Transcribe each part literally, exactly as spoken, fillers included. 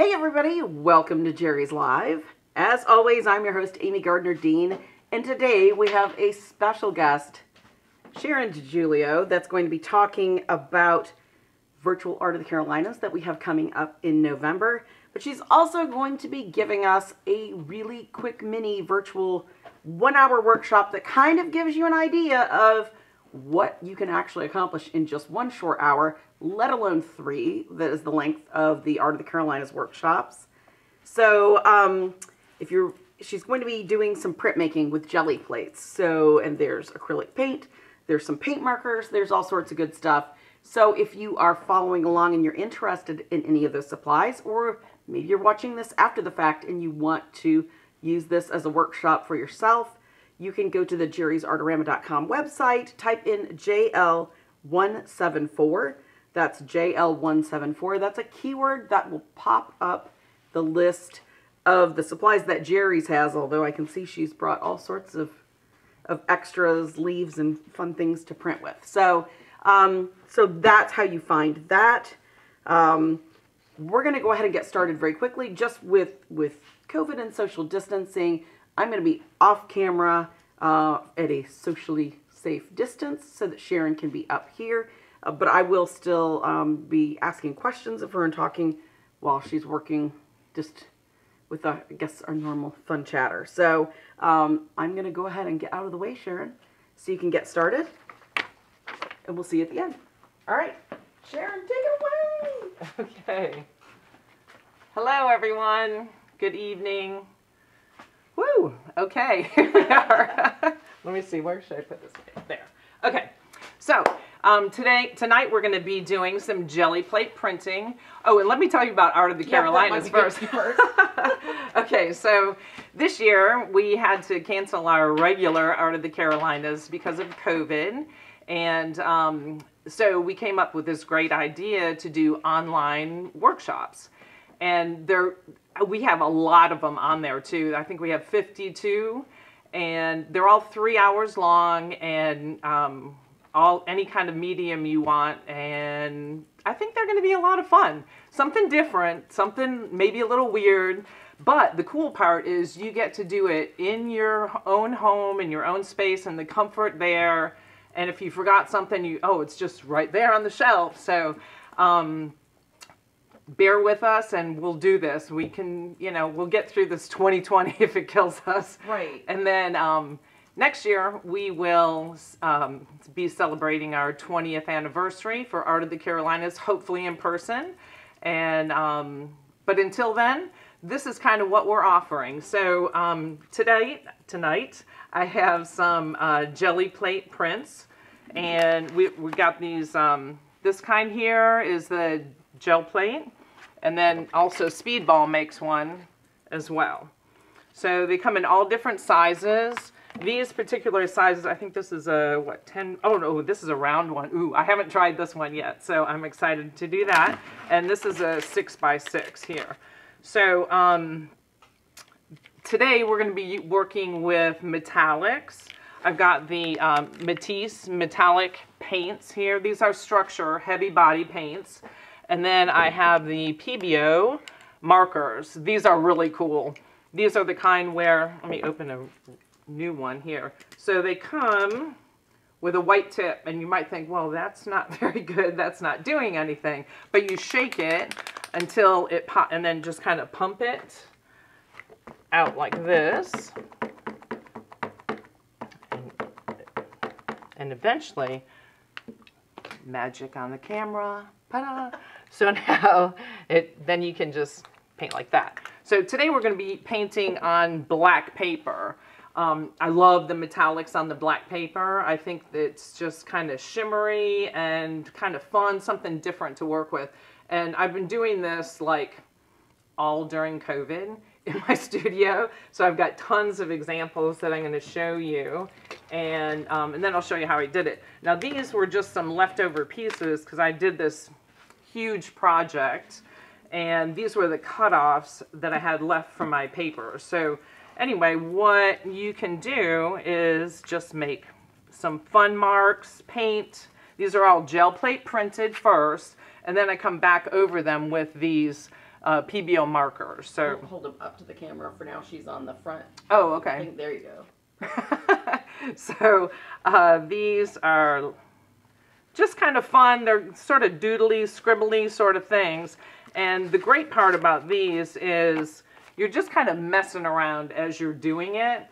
Hey everybody, welcome to Jerry's Live. As always, I'm your host, Amy Gardner-Dean, and today we have a special guest, Sharon DiGiulio, that's going to be talking about virtual Art of the Carolinas that we have coming up in November, but she's also going to be giving us a really quick mini virtual one-hour workshop that kind of gives you an idea of what you can actually accomplish in just one short hour, let alone three. That is the length of the Art of the Carolinas workshops. So um, if you're, she's going to be doing some printmaking with jelly plates. So, and there's acrylic paint, there's some paint markers, there's all sorts of good stuff. So if you are following along and you're interested in any of those supplies, or maybe you're watching this after the fact and you want to use this as a workshop for yourself, you can go to the jerry's artarama dot com website, type in J L one seven four. That's J L one seven four. That's a keyword that will pop up the list of the supplies that Jerry's has, although I can see she's brought all sorts of, of extras, leaves, and fun things to print with. So, um, so that's how you find that. Um, we're going to go ahead and get started very quickly. Just with, with COVID and social distancing, I'm going to be off camera uh, at a socially safe distance so that Sharon can be up here. Uh, but I will still um, be asking questions of her and talking while she's working, just with, our, I guess, our normal fun chatter. So um, I'm going to go ahead and get out of the way, Sharon, so you can get started. And we'll see you at the end. All right, Sharon, take it away. Okay. Hello, everyone. Good evening. Woo. Okay, here we are. Let me see. Where should I put this? There. Okay. So um, today, tonight we're going to be doing some jelly plate printing. Oh, and let me tell you about Art of the yeah, Carolinas first. first. Okay, so this year we had to cancel our regular Art of the Carolinas because of COVID. And um, so we came up with this great idea to do online workshops. And there, we have a lot of them on there too. I think we have fifty-two, and they're all three hours long, and um, all any kind of medium you want, and I think they're going to be a lot of fun. Something different, something maybe a little weird, but the cool part is you get to do it in your own home, in your own space, and the comfort there. And if you forgot something, you oh, it's just right there on the shelf. So um, bear with us, and we'll do this. We can, you know, we'll get through this twenty twenty if it kills us. Right. And then um, next year, we will um, be celebrating our twentieth anniversary for Art of the Carolinas, hopefully in person. And um, but until then, this is kind of what we're offering. So um, today, tonight, I have some uh, jelly plate prints, and we we got these. Um, this kind here is the gel plate, and then also Speedball makes one as well. So they come in all different sizes. These particular sizes, I think this is a, what, ten, oh no, this is a round one. Ooh, I haven't tried this one yet, so I'm excited to do that. And this is a six by six here. So um, today we're going to be working with metallics. I've got the um, Matisse metallic paints here. These are structure, heavy body paints. And then I have the P B O markers. These are really cool. These are the kind where, let me open a new one here. So they come with a white tip, and you might think, well, that's not very good, that's not doing anything, but you shake it until it pop, and then just kind of pump it out like this, and, and eventually, magic on the camera, ta-da. So now it then you can just paint like that. So today we're going to be painting on black paper. Um, I love the metallics on the black paper. I think it's just kind of shimmery and kind of fun, something different to work with. And I've been doing this like all during COVID in my studio. So I've got tons of examples that I'm going to show you. And, um, and then I'll show you how I did it. Now these were just some leftover pieces because I did this huge project. And these were the cutoffs that I had left from my paper. So anyway, what you can do is just make some fun marks, paint. These are all gel plate printed first, and then I come back over them with these uh, P B O markers. So I'll hold them up to the camera for now. She's on the front. Oh, okay. I think, there you go. So uh, these are just kind of fun. They're sort of doodly, scribbly sort of things. And the great part about these is you're just kind of messing around as you're doing it.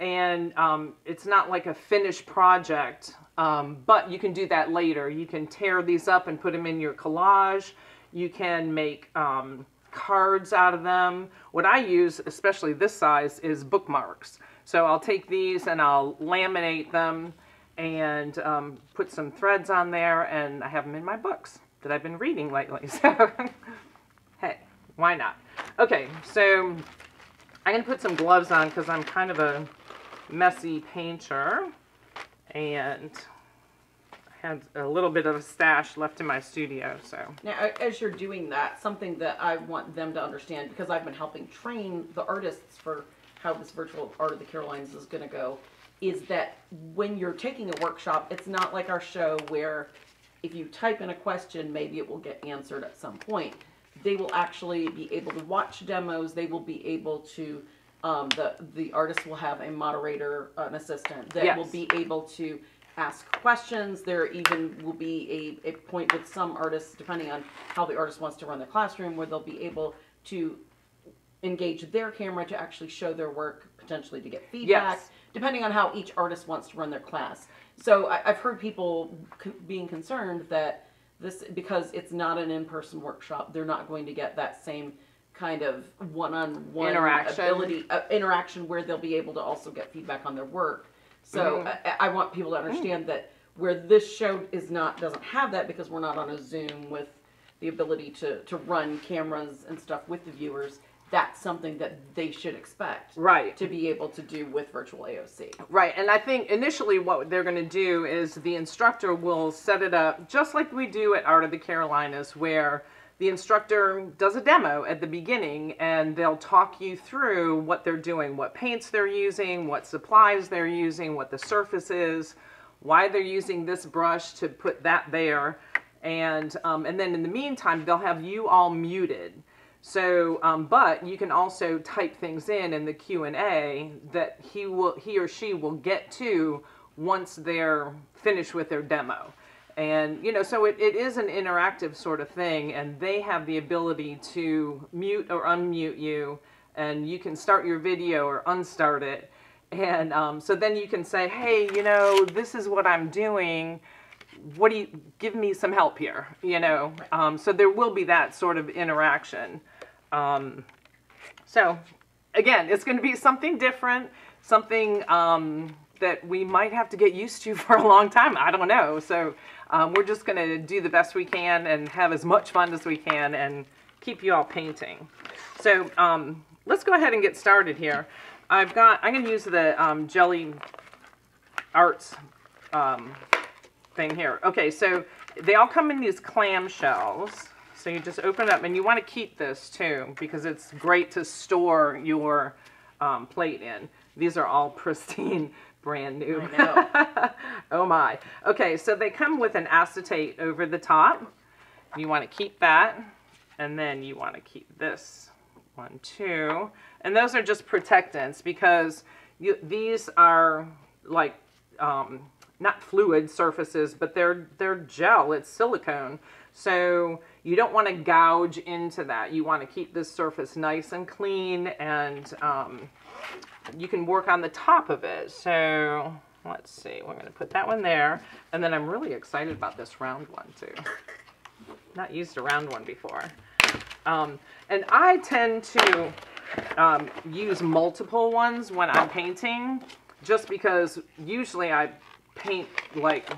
And um, it's not like a finished project, um, but you can do that later. You can tear these up and put them in your collage. You can make um, cards out of them. What I use, especially this size, is bookmarks. So I'll take these and I'll laminate them and um, put some threads on there, and I have them in my books that I've been reading lately. So, hey, why not? Okay, so I'm going to put some gloves on because I'm kind of a messy painter, and I had a little bit of a stash left in my studio. So now, as you're doing that, something that I want them to understand, because I've been helping train the artists for how this virtual Art of the Carolinas is going to go, is that when you're taking a workshop, it's not like our show where if you type in a question, maybe it will get answered at some point. They will actually be able to watch demos. They will be able to, um, the, the artist will have a moderator, an assistant that yes. will be able to ask questions. There even will be a, a point with some artists, depending on how the artist wants to run their classroom, where they'll be able to engage their camera to actually show their work, potentially to get feedback, yes. depending on how each artist wants to run their class. So I, I've heard people c being concerned that this, because it's not an in-person workshop, they're not going to get that same kind of one-on-one interaction. Ability, uh, interaction where they'll be able to also get feedback on their work. So mm. I, I want people to understand mm. that where this show is not, doesn't have that, because we're not on a Zoom with the ability to, to run cameras and stuff with the viewers. That's something that they should expect, right, to be able to do with virtual A O C. Right, and I think initially what they're going to do is the instructor will set it up just like we do at Art of the Carolinas, where the instructor does a demo at the beginning and they'll talk you through what they're doing, what paints they're using, what supplies they're using, what the surface is, why they're using this brush to put that there. And, um, and then in the meantime, they'll have you all muted. So, um, but you can also type things in in the Q and A that he will, he or she will get to once they're finished with their demo. And, you know, so it, it is an interactive sort of thing, and they have the ability to mute or unmute you, and you can start your video or unstart it. And um, so then you can say, hey, you know, this is what I'm doing. What do you, give me some help here, you know? Um, so there will be that sort of interaction. Um, so again, it's going to be something different, something um, that we might have to get used to for a long time. I don't know. So um, we're just going to do the best we can and have as much fun as we can and keep you all painting. So um, let's go ahead and get started here. I've got, I'm going to use the um, Jelly Arts um, thing here. Okay, so they all come in these clam shells. So you just open it up, and you want to keep this too, because it's great to store your um, plate in. These are all pristine, brand new. I know. Oh my. Okay, so they come with an acetate over the top. You want to keep that, and then you want to keep this one too. And those are just protectants, because you, these are like um, not fluid surfaces, but they're, they're gel, it's silicone. So you don't want to gouge into that. You want to keep this surface nice and clean, and um, you can work on the top of it. So let's see, we're going to put that one there. And then I'm really excited about this round one too. Not used a round one before. Um, and I tend to um, use multiple ones when I'm painting, just because usually I paint like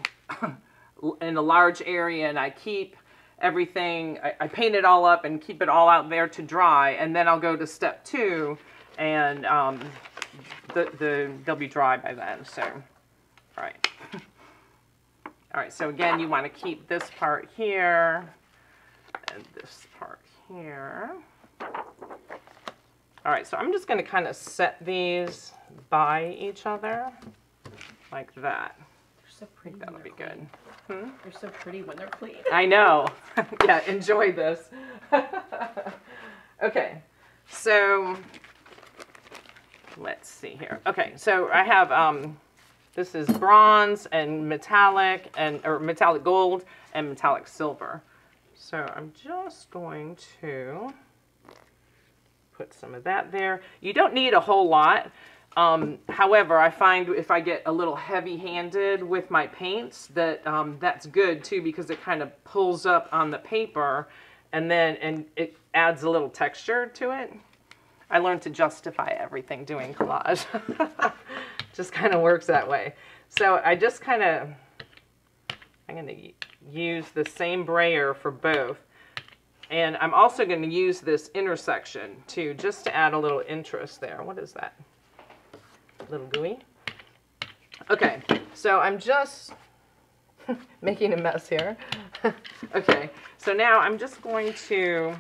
in a large area, and I keep everything, I, I paint it all up and keep it all out there to dry, and then I'll go to step two, and um, the, the, they'll be dry by then. So, all right. All right, so again, you want to keep this part here and this part here. All right, so I'm just going to kind of set these by each other like that. So pretty. That'll be clean. Good. Hmm? They're so pretty when they're clean. I know. Yeah, enjoy this. Okay, so let's see here. Okay, so I have um, this is bronze and metallic and or metallic gold and metallic silver. So I'm just going to put some of that there. You don't need a whole lot. Um, however, I find if I get a little heavy-handed with my paints, that um, that's good too, because it kind of pulls up on the paper, and then and it adds a little texture to it. I learned to justify everything doing collage. Just kind of works that way. So I just kind of, I'm going to use the same brayer for both. And I'm also going to use this intersection too, just to add a little interest there. What is that? A little gooey. Okay, so I'm just making a mess here. Okay, so now I'm just going to,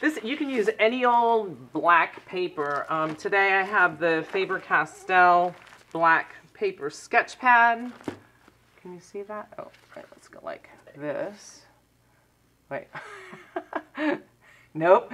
this, you can use any old black paper. Um, today I have the Faber-Castell black paper sketch pad. Can you see that? Oh, all right, let's go like this. Wait. Nope.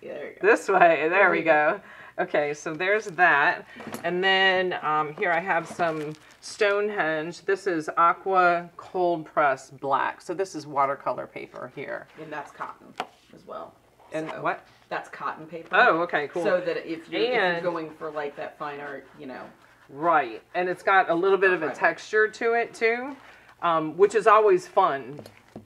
There go. This way. There we go. Okay, so there's that. And then um, here I have some Stonehenge. This is Akua cold press black. So this is watercolor paper here. And that's cotton as well. And so what? That's cotton paper. Oh, okay, cool. So that if you're, and, if you're going for like that fine art, you know. Right. And it's got a little bit oh, of a right. texture to it too, um, which is always fun.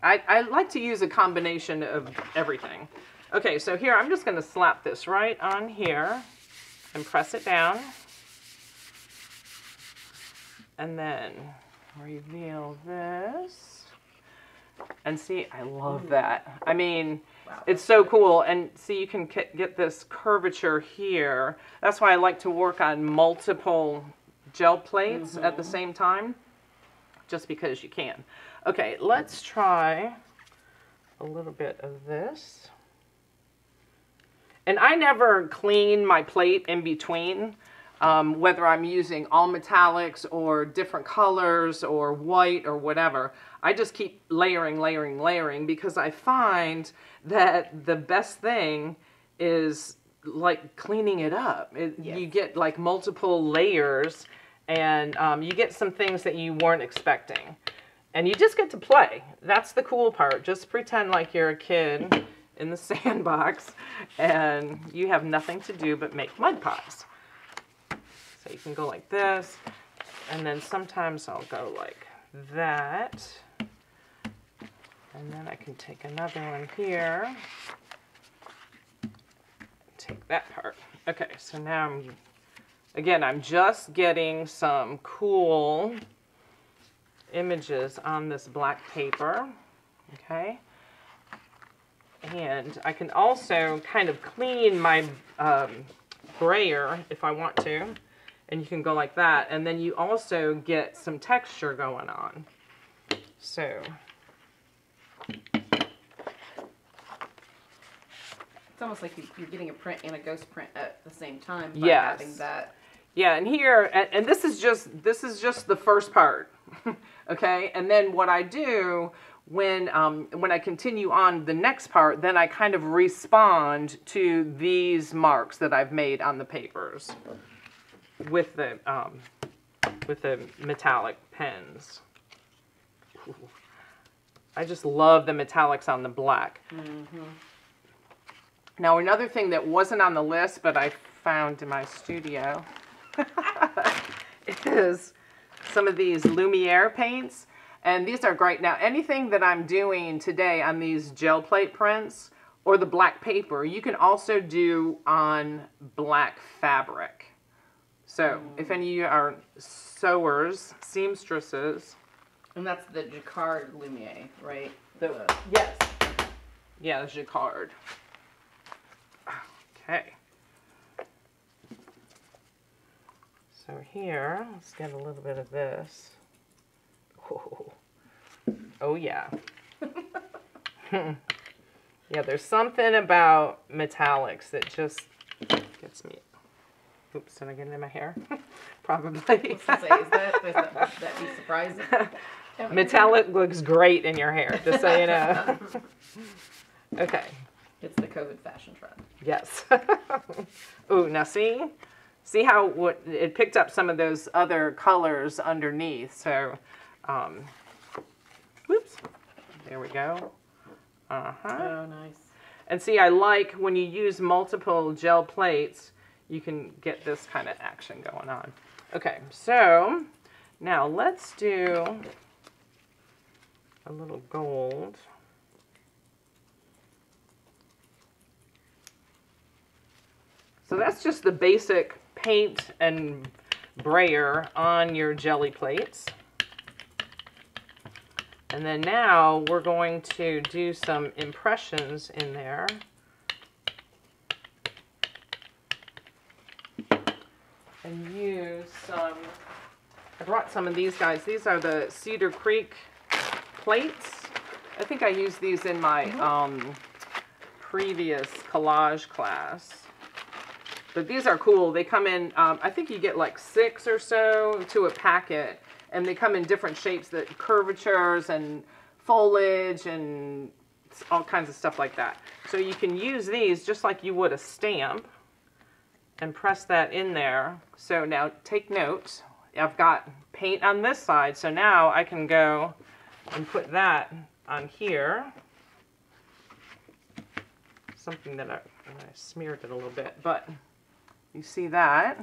I, I like to use a combination of everything. Okay, so here I'm just going to slap this right on here and press it down. And then reveal this. And see, I love that. I mean, wow, it's so cool. And see, you can get this curvature here. That's why I like to work on multiple gel plates mm-hmm. at the same time, just because you can. Okay, let's try a little bit of this. And I never clean my plate in between, um, whether I'm using all metallics or different colors or white or whatever. I just keep layering, layering, layering, because I find that the best thing is like cleaning it up. It, yes. You get like multiple layers, and um, you get some things that you weren't expecting. And you just get to play. That's the cool part. Just pretend like you're a kid in the sandbox and you have nothing to do but make mud pies. So you can go like this, and then sometimes I'll go like that. And then I can take another one here. Take that part. Okay, so now I'm, again, I'm just getting some cool images on this black paper, okay? And I can also kind of clean my um, brayer if I want to, and you can go like that, and then you also get some texture going on. So it's almost like you're getting a print and a ghost print at the same time by yes. having that. Yeah, and here, and, and this is just this is just the first part. Okay, and then what I do when um, when I continue on the next part, then I kind of respond to these marks that I've made on the papers with the um, with the metallic pens. Ooh. I just love the metallics on the black. Mm-hmm. Now another thing that wasn't on the list, but I found in my studio, is some of these Lumiere paints, and these are great. Now, anything that I'm doing today on these gel plate prints or the black paper, you can also do on black fabric. So, mm. if any of you are sewers, seamstresses, and that's the Jacquard Lumiere, right? The, uh, yes. Yeah, the Jacquard. Okay. So here, let's get a little bit of this. Oh, oh yeah. Yeah, there's something about metallics that just gets me. Oops, did I get it in my hair? Probably. I was gonna say, is that, is that, would that be surprising? Metallic looks great in your hair, just so you know. Okay, It's the COVID fashion trend. Yes. Ooh, now see? See how what, it picked up some of those other colors underneath. So, um, whoops. There we go. Uh-huh. Oh, nice. And see, I like when you use multiple gel plates, you can get this kind of action going on. Okay, so now let's do a little gold. So that's just the basic paint and brayer on your jelly plates. And then now we're going to do some impressions in there. And use some, I brought some of these guys. These are the Cedar Creek plates. I think I used these in my um, previous collage class. But these are cool. They come in, um, I think you get like six or so to a packet, and they come in different shapes, that curvatures and foliage and all kinds of stuff like that. So you can use these just like you would a stamp and press that in there. So now take notes. I've got paint on this side, so now I can go and put that on here. Something that I, I smeared it a little bit, but you see that?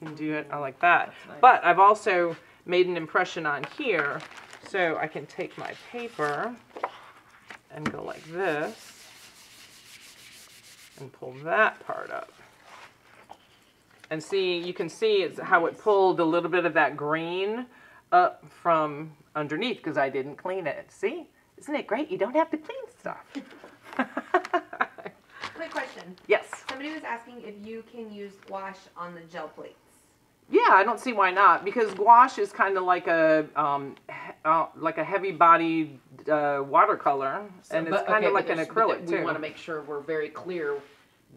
You can do it I like that. Nice. But I've also made an impression on here, so I can take my paper and go like this and pull that part up. And see, you can see it's how it pulled a little bit of that green up from underneath because I didn't clean it. See? Isn't it great? You don't have to clean stuff. Quick question. Yes. Somebody was asking if you can use gouache on the gel plates. Yeah, I don't see why not, because gouache is kind of like a um, uh, like a heavy-bodied uh, watercolor, so, and it's kind of okay, like an acrylic too. We want to make sure we're very clear.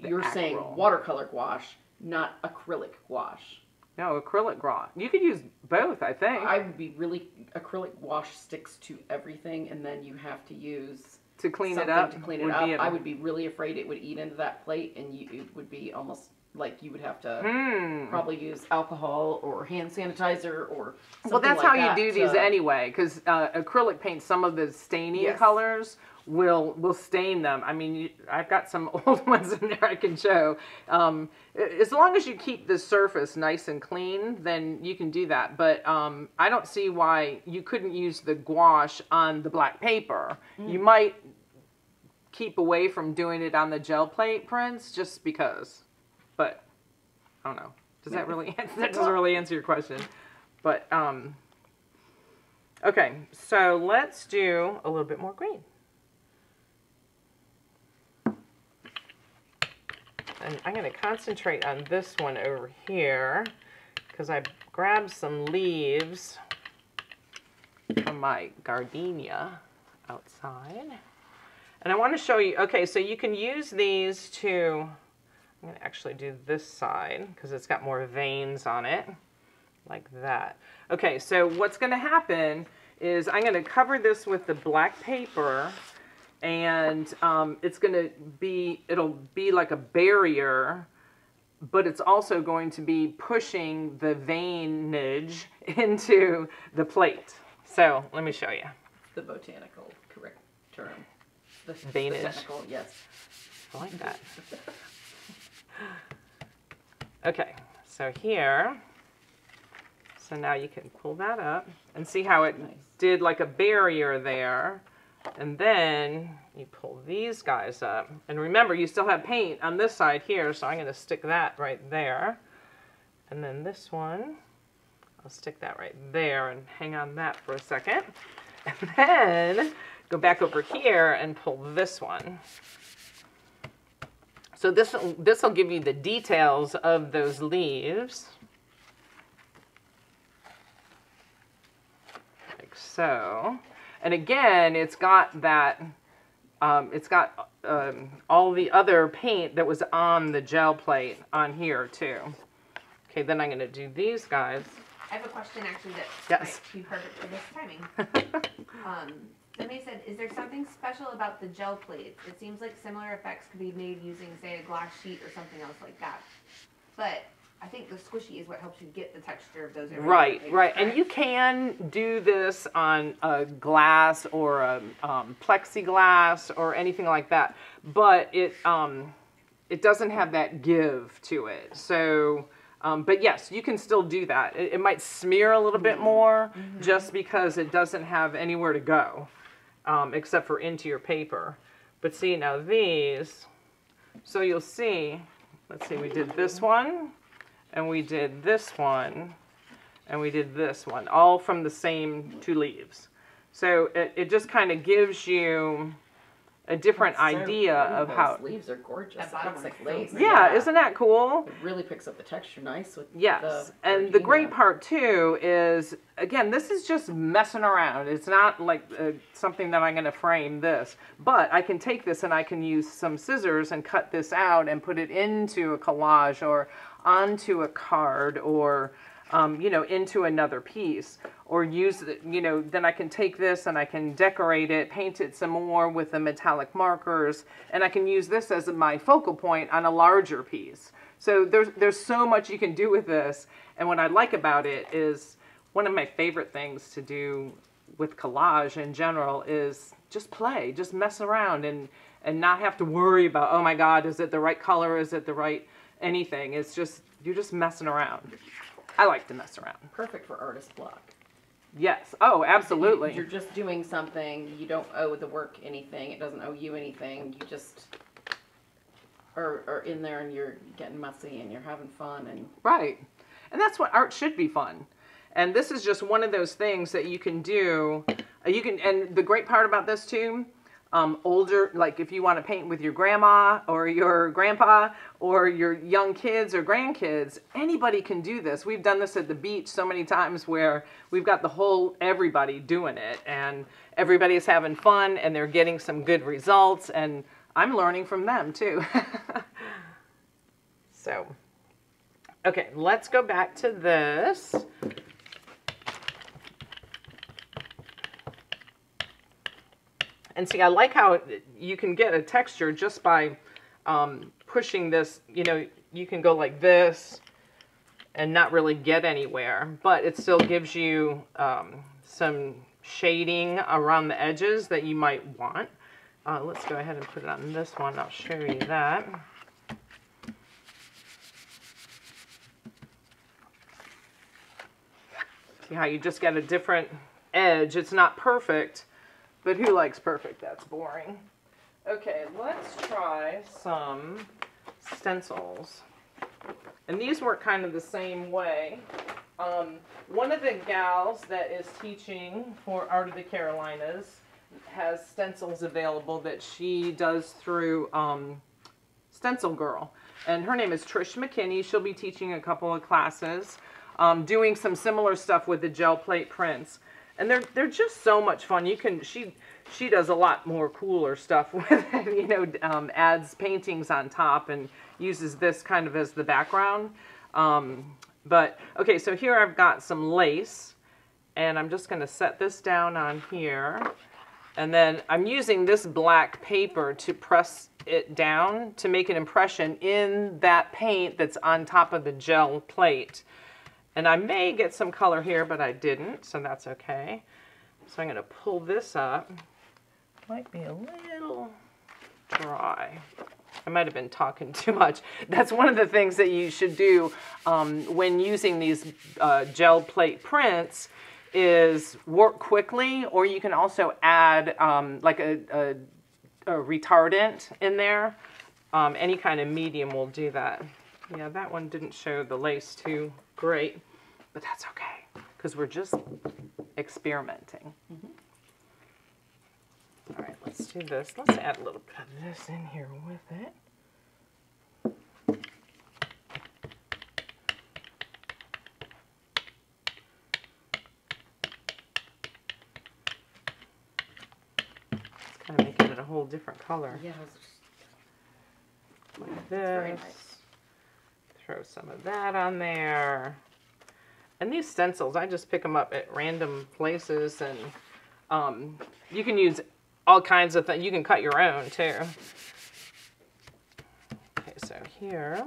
The You're actual. saying watercolor gouache, not acrylic gouache. No, acrylic gouache. You could use both, I think. I would be really acrylic gouache sticks to everything, and then you have to use. To clean Something it up, to clean it would up. I would be really afraid it would eat into that plate, and you, it would be almost like you would have to mm. probably use alcohol or hand sanitizer or something. Well, that's like how that you do to... these anyway, because uh, acrylic paint, some of the staining yes. colors will will stain them. I mean, you, I've got some old ones in there I can show. Um, as long as you keep the surface nice and clean, then you can do that. But um, I don't see why you couldn't use the gouache on the black paper. Mm. You might keep away from doing it on the gel plate prints just because. But I don't know. Does that really answer, that doesn't really answer your question? But um, okay, so let's do a little bit more green. And I'm going to concentrate on this one over here because I grabbed some leaves from my gardenia outside, and I want to show you. Okay, so you can use these to. I'm going to actually do this side because it's got more veins on it, like that. Okay, so what's going to happen is I'm going to cover this with the black paper, and um, it's going to be, it'll be like a barrier, but it's also going to be pushing the veinage into the plate. So let me show you. The botanical correct term. The veinage. Botanical, yes. I like that. Okay, so here, so now you can pull that up and see how it nice. did like a barrier there, and then you pull these guys up, and remember you still have paint on this side here, so I'm going to stick that right there, and then this one, I'll stick that right there and hang on that for a second, and then go back over here and pull this one. So this, this will give you the details of those leaves, like so. And again, it's got that, um, it's got um, all the other paint that was on the gel plate on here too. Okay, then I'm going to do these guys. I have a question actually that yes. might be perfect for this timing. um, Somebody said, is there something special about the gel plates? It seems like similar effects could be made using, say, a glass sheet or something else like that. But I think the squishy is what helps you get the texture of those. Right, right. And you can do this on a glass or a um, plexiglass or anything like that, but it um, it doesn't have that give to it. So, um, but yes, you can still do that. It, it might smear a little bit more mm-hmm. just because it doesn't have anywhere to go um, except for into your paper. But see, now these, so you'll see, let's see, we did this one. And we did this one, and we did this one, all from the same two leaves. So it, it just kind of gives you a different That's idea so of how leaves are gorgeous. That bottom like lace. Yeah, yeah, isn't that cool? It really picks up the texture nice with yes. the and the great part too is again, this is just messing around. It's not like uh, something that I'm going to frame this, but I can take this and I can use some scissors and cut this out and put it into a collage or onto a card or, um, you know, into another piece or use, you know, then I can take this and I can decorate it, paint it some more with the metallic markers, and I can use this as my focal point on a larger piece. So there's, there's so much you can do with this. And what I like about it is one of my favorite things to do with collage in general is just play, just mess around and, and not have to worry about, oh my God, is it the right color? Is it the right anything? It's just, you're just messing around. I like to mess around. Perfect for artist block. Yes. Oh, absolutely. You're just doing something. You don't owe the work anything. It doesn't owe you anything. You just are, are in there and you're getting messy and you're having fun. And right. And that's what art should be, fun. And this is just one of those things that you can do. You can, and the great part about this too, Um, older, like if you want to paint with your grandma or your grandpa or your young kids or grandkids, anybody can do this. We've done this at the beach so many times where we've got the whole everybody doing it and everybody's having fun and they're getting some good results and I'm learning from them too. So, okay, let's go back to this. And see, I like how you can get a texture just by um, pushing this, you know, you can go like this and not really get anywhere, but it still gives you um, some shading around the edges that you might want. Uh, let's go ahead and put it on this one. I'll show you that. See how you just get a different edge. It's not perfect. But who likes perfect? That's boring. Okay, let's try some stencils. And these work kind of the same way. Um, one of the gals that is teaching for Art of the Carolinas has stencils available that she does through um, Stencil Girl. And her name is Trish McKinney. She'll be teaching a couple of classes, um, doing some similar stuff with the gel plate prints. And they're they're just so much fun. You can she she does a lot more cooler stuff with it, you know, um, adds paintings on top and uses this kind of as the background. Um, but okay, so here I've got some lace, and I'm just going to set this down on here, and then I'm using this black paper to press it down to make an impression in that paint that's on top of the gel plate. And I may get some color here, but I didn't, so that's okay. So I'm gonna pull this up. Might be a little dry. I might have been talking too much. That's one of the things that you should do um, when using these uh, gel plate prints is work quickly, or you can also add um, like a, a, a retardant in there. Um, any kind of medium will do that. Yeah, that one didn't show the lace too great, but that's okay, because we're just experimenting. Mm-hmm. All right, let's do this. Let's add a little bit of this in here with it. It's kind of making it a whole different color. Yeah. Like this. Very nice. Throw some of that on there. And these stencils, I just pick them up at random places and um, You can use all kinds of things. You can cut your own too. Okay, so here.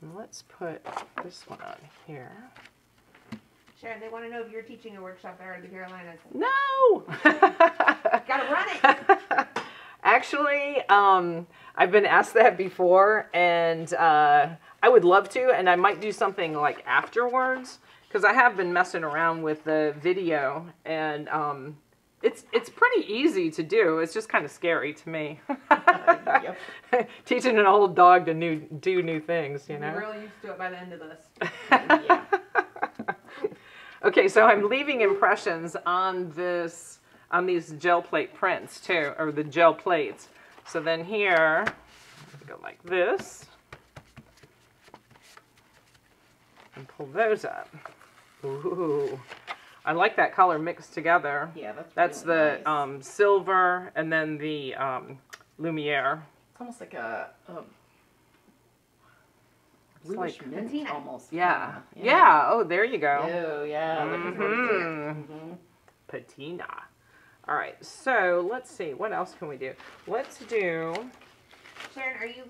And let's put this one on here. Sharon, they want to know if you're teaching a workshop at Art of the Carolinas. No! Gotta run it! Actually, um, I've been asked that before, and uh, I would love to, and I might do something like afterwards, because I have been messing around with the video, and um, it's it's pretty easy to do. It's just kind of scary to me. Yep. Teaching an old dog to new, do new things, you know? I'm really used to it by the end of this. Yeah. Okay, so I'm leaving impressions on this, on these gel plate prints too, or the gel plates. So then here, go like this, and pull those up. Ooh, I like that color mixed together. Yeah, that's that's really the nice. um, silver and then the um, Lumiere. It's almost like a. Um... It's like mint almost. Yeah. Yeah. Yeah. Oh, there you go. Oh, yeah. Mm-hmm. Mm-hmm. Patina. All right. So let's see. What else can we do? Let's do. Sharon, are you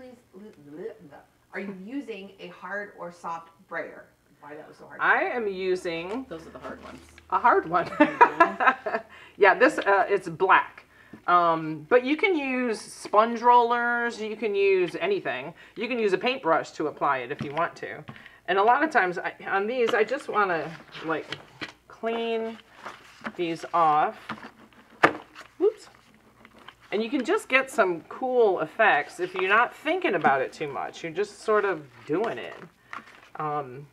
are you using a hard or soft brayer? Why that was so hard? I am using. Those are the hard ones. A hard one. Yeah. This uh, it's black. Um, but you can use sponge rollers, you can use anything. You can use a paintbrush to apply it if you want to. And a lot of times I, on these, I just want to like clean these off. Oops. And you can just get some cool effects if you're not thinking about it too much. You're just sort of doing it. Um,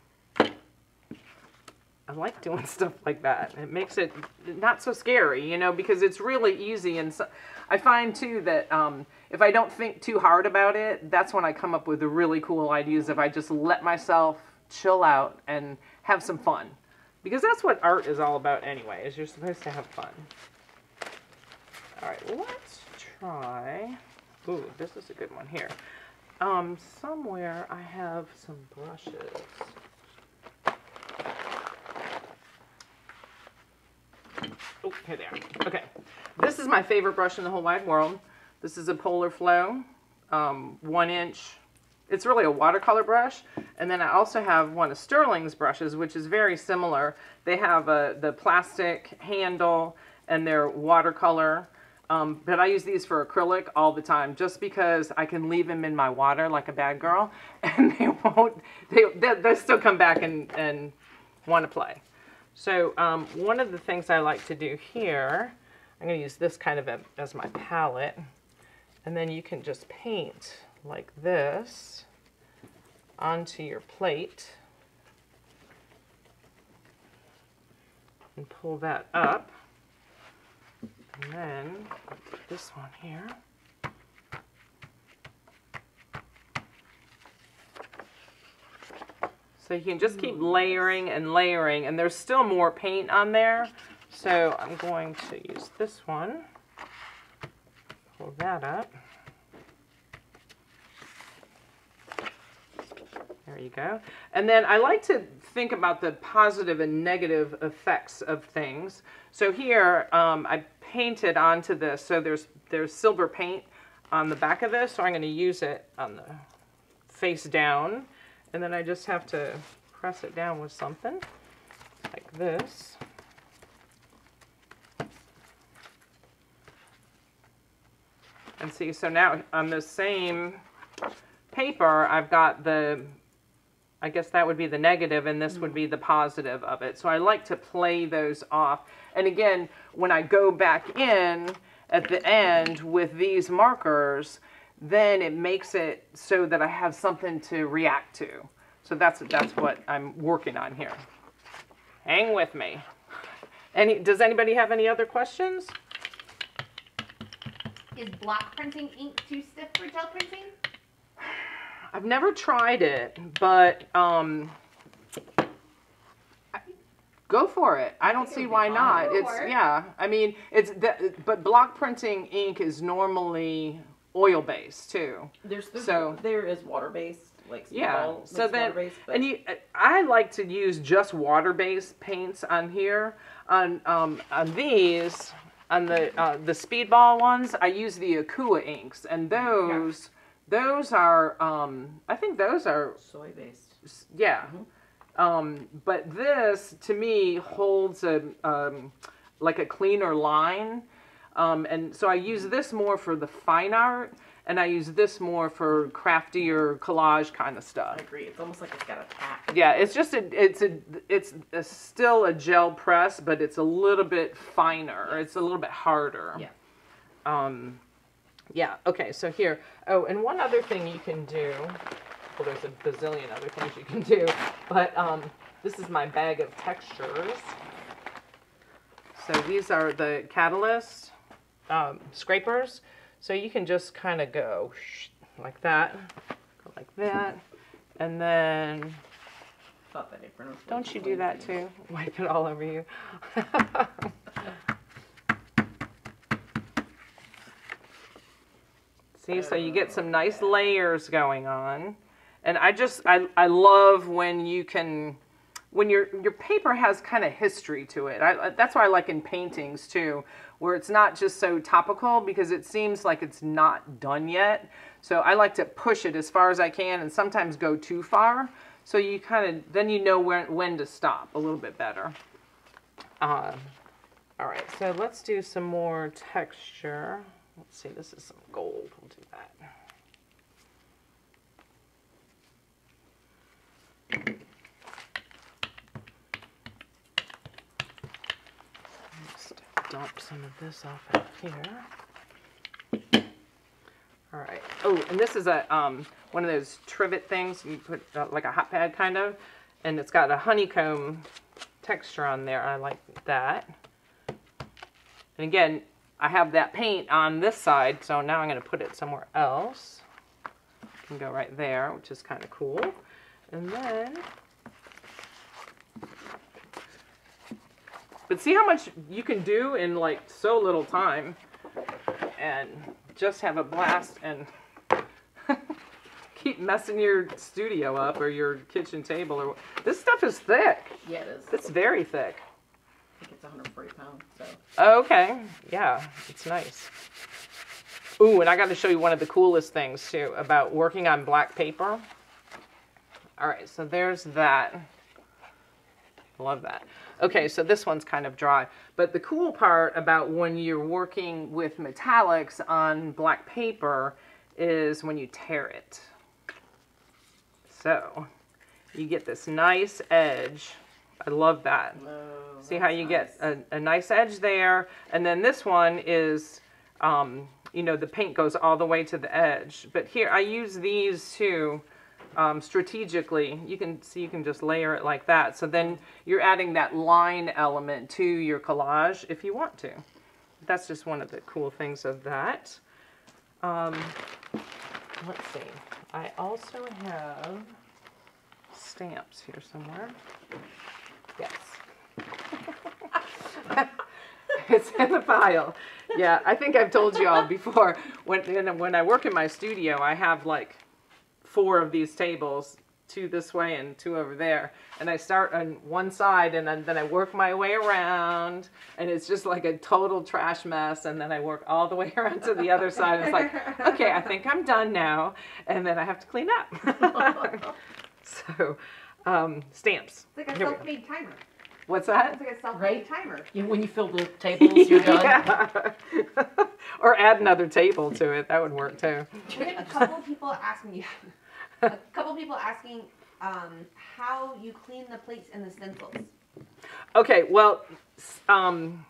I like doing stuff like that. It makes it not so scary, you know, because it's really easy. And so, I find, too, that um, if I don't think too hard about it, that's when I come up with the really cool ideas if I just let myself chill out and have some fun. Because that's what art is all about anyway, is you're supposed to have fun. All right, let's try. Ooh, this is a good one here. Um, somewhere I have some brushes. Oh, here they are. Okay. This is my favorite brush in the whole wide world. This is a Polar Flow, um, one inch. It's really a watercolor brush. And then I also have one of Sterling's brushes, which is very similar. They have a, the plastic handle and they're watercolor. Um, but I use these for acrylic all the time just because I can leave them in my water like a bad girl and they won't, they, they, they'll still come back and, and want to play. So um, one of the things I like to do here, I'm going to use this kind of a, as my palette, and then you can just paint like this onto your plate and pull that up, and then this one here. So you can just keep layering and layering, and there's still more paint on there. So I'm going to use this one, pull that up. There you go. And then I like to think about the positive and negative effects of things. So here um, I painted onto this. So there's, there's silver paint on the back of this, so I'm going to use it on the face down. And then I just have to press it down with something like this. And see, so now on the same paper, I've got the, I guess that would be the negative, and this would be the positive of it. So I like to play those off. And again, when I go back in at the end with these markers, then it makes it so that I have something to react to. So that's that's what I'm working on here. Hang with me. Any, does anybody have any other questions? Is block printing ink too stiff for gel printing? I've never tried it, but um, I, go for it. I don't see why not. It's yeah. I mean, it's that, but block printing ink is normally oil-based too. There's, there's so there is water-based like yeah. So then, and you, I like to use just water-based paints on here. On um, on these, on the uh, the Speedball ones, I use the Akua inks, and those yeah. those are um, I think those are soy-based. Yeah. Mm-hmm. Um, but this, to me, holds a um, like a cleaner line, um, and so I use this more for the fine art, and I use this more for craftier collage kind of stuff. I agree. It's almost like it's got a pack. Yeah, it's just a it's a it's a, still a gel press, but it's a little bit finer. It's a little bit harder. Yeah. Um, yeah. Okay. So here. Oh, and one other thing you can do. Well, there's a bazillion other things you can do, but um, this is my bag of textures. So these are the Catalyst um, scrapers. So you can just kind of go like that, go like that, and then. Thought that apron was don't you do that too? Wipe it all over you. See, so you get some nice layers going on. And I just, I, I love when you can, when your your paper has kind of history to it. I, that's why I like in paintings too, where it's not just so topical because it seems like it's not done yet. So I like to push it as far as I can and sometimes go too far. So you kind of, then you know where, when to stop a little bit better. Uh, all right, so let's do some more texture. Let's see, this is some gold, we'll do that. Let's dump some of this off out here. All right. Oh, and this is a um, one of those trivet things you put uh, like a hot pad kind of, and it's got a honeycomb texture on there. I like that. And again, I have that paint on this side, so now I'm going to put it somewhere else. You can go right there, which is kind of cool. And then, but see how much you can do in like so little time and just have a blast and keep messing your studio up or your kitchen table. Or this stuff is thick. Yeah, it is. It's very thick. I think it's one hundred forty pounds, so. Okay, yeah, it's nice. Ooh, and I got to show you one of the coolest things too about working on black paper. All right, so there's that. Love that. Okay, so this one's kind of dry. But the cool part about when you're working with metallics on black paper is when you tear it. So you get this nice edge. I love that. Oh, see how you nice. Get a, a nice edge there? And then this one is, um, you know, the paint goes all the way to the edge. But here, I use these too. Um, strategically, you can see you can just layer it like that. So then you're adding that line element to your collage if you want to. That's just one of the cool things of that. Um, let's see. I also have stamps here somewhere. Yes. It's in the file. Yeah, I think I've told you all before. When, when I work in my studio, I have like four of these tables, two this way and two over there. And I start on one side and then, then I work my way around and it's just like a total trash mess. And then I work all the way around to the other side. And it's like, okay, I think I'm done now. And then I have to clean up. So, um, stamps. It's like a self-made timer. What's that? It's like a self-made right? timer. You, when you fill the tables, you're done. Or add another table to it. That would work too. We had a couple people asking you. A couple people asking um, how you clean the plates and the stencils. Okay, well, um,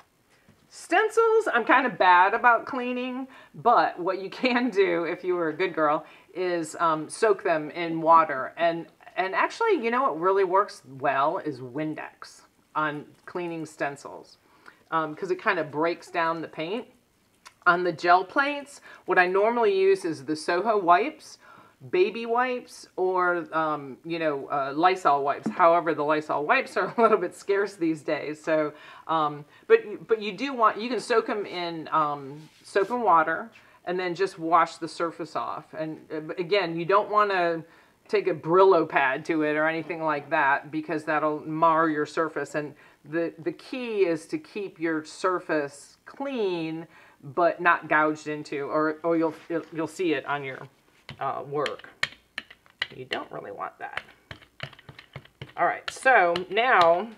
stencils I'm kind of bad about cleaning, but what you can do if you were a good girl is um, soak them in water. And and actually, you know what really works well is Windex on cleaning stencils because um, it kind of breaks down the paint. On the gel plates, what I normally use is the Soho wipes, baby wipes, or, um, you know, uh, Lysol wipes. However, the Lysol wipes are a little bit scarce these days. So, um, but, but you do want, you can soak them in um, soap and water and then just wash the surface off. And again, you don't want to take a Brillo pad to it or anything like that, because that'll mar your surface. And the, the key is to keep your surface clean but not gouged into, or, or you'll, you'll see it on your uh, work. You don't really want that. All right, so now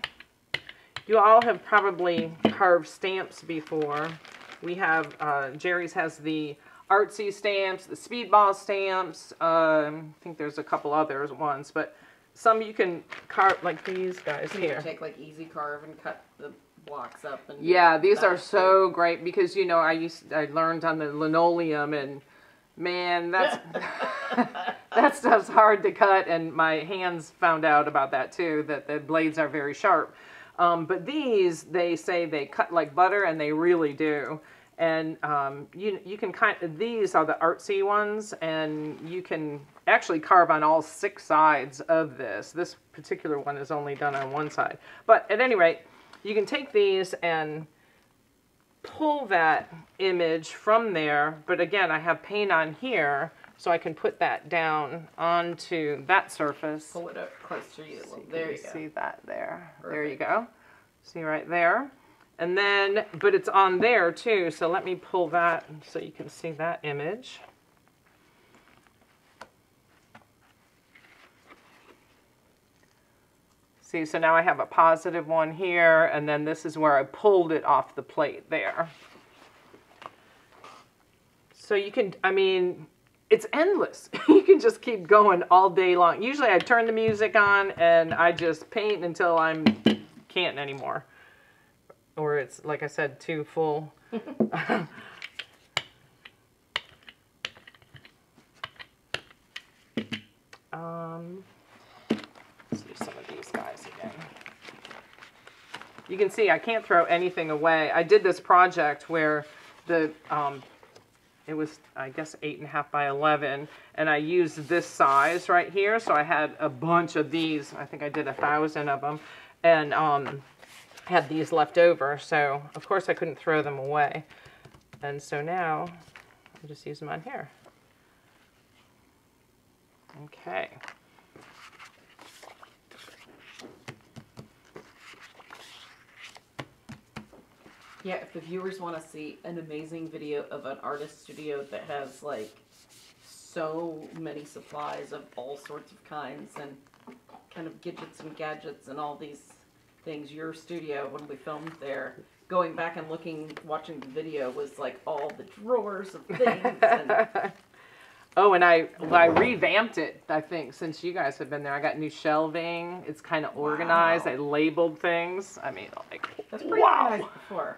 you all have probably carved stamps before. We have, uh, Jerry's has the Artsy stamps, the Speedball stamps. Um, I think there's a couple other ones, but some you can carve, like these guys here. You can take like Easy Carve and cut the blocks up. And yeah, these are so great because, you know, I used I learned on the linoleum, and man, that's that stuff's hard to cut, and my hands found out about that too, that the blades are very sharp. Um, but these, they say they cut like butter, and they really do. And um, you, you can kind of, these are the artsy ones, and you can actually carve on all six sides of this. This particular one is only done on one side. But at any rate, you can take these and pull that image from there. But again, I have paint on here, so I can put that down onto that surface. Pull it up close to you. So there you, you go. See that there. Perfect. There you go. See right there. And then, but it's on there too, so let me pull that so you can see that image. See, so now I have a positive one here, and then this is where I pulled it off the plate there. So you can, I mean, it's endless. You can just keep going all day long. Usually I turn the music on and I just paint until I'm can't anymore. Or it's, like I said, too full. um, let's do some of these guys again. You can see I can't throw anything away. I did this project where the um, it was, I guess, eight and a half by eleven, and I used this size right here, so I had a bunch of these. I think I did a thousand of them, and um, had these left over, so of course I couldn't throw them away. And so now I'll just use them on here. Okay. Yeah, if the viewers want to see an amazing video of an artist studio that has like so many supplies of all sorts of kinds and kind of gidgets and gadgets and all these things, your studio, when we filmed there, going back and looking, watching the video, was like all the drawers of things. And oh, and I well, I revamped it, I think, since you guys have been there. I got new shelving. It's kind of organized. Wow. I labeled things. I mean, like, that's pretty wow. Organized before.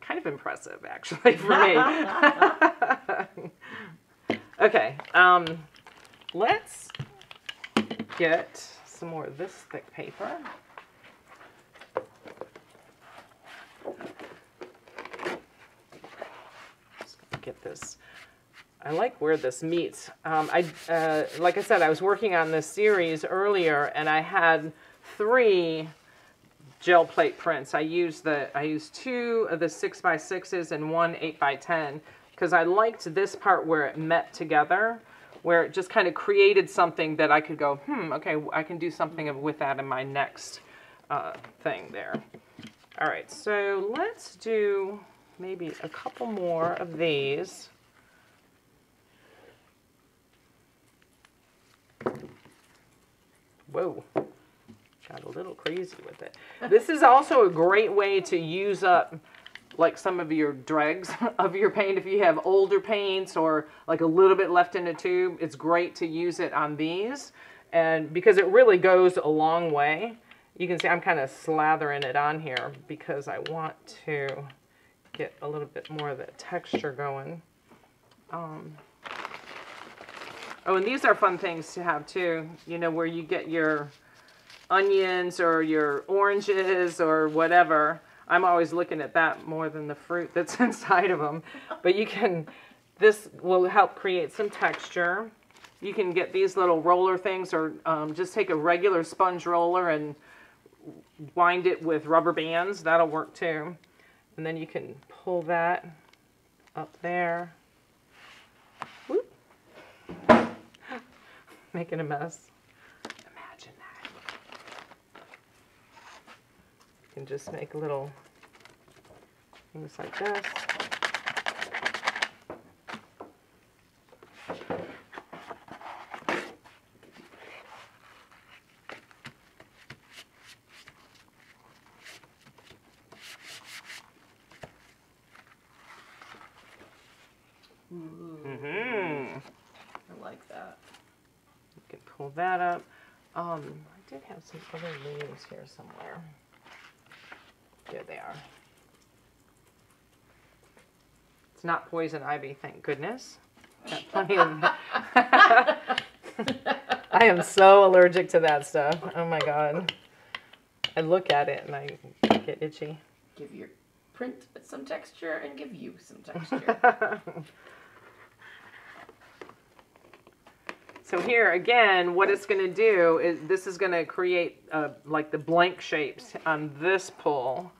Kind of impressive, actually, for me. Okay, um, let's get some more of this thick paper. Get this. I like where this meets. Um, I uh, like I said, I was working on this series earlier, and I had three gel plate prints. I used the I used two of the six by sixes and one eight by ten because I liked this part where it met together, where it just kind of created something that I could go, hmm, okay, I can do something with that in my next uh, thing there. All right, so let's do maybe a couple more of these. Whoa, got a little crazy with it. This is also a great way to use up like some of your dregs of your paint. If you have older paints or like a little bit left in a tube, it's great to use it on these, and because it really goes a long way. You can see I'm kind of slathering it on here because I want to get a little bit more of the texture going. Um, oh, and these are fun things to have too, you know, where you get your onions or your oranges or whatever. I'm always looking at that more than the fruit that's inside of them. But you can, this will help create some texture. You can get these little roller things, or um, just take a regular sponge roller and wind it with rubber bands. That'll work too. And then you can pull that up there. Whoop. Making a mess. You can just make little things like this. Mm-hmm. I like that. You can pull that up. Um, I did have some other leaves here somewhere. There they are. It's not poison ivy, thank goodness. Got plenty of I am so allergic to that stuff. Oh my god. I look at it and I get itchy. Give your print some texture and give you some texture. So here again, what it's going to do is this is going to create uh, like the blank shapes on this pull,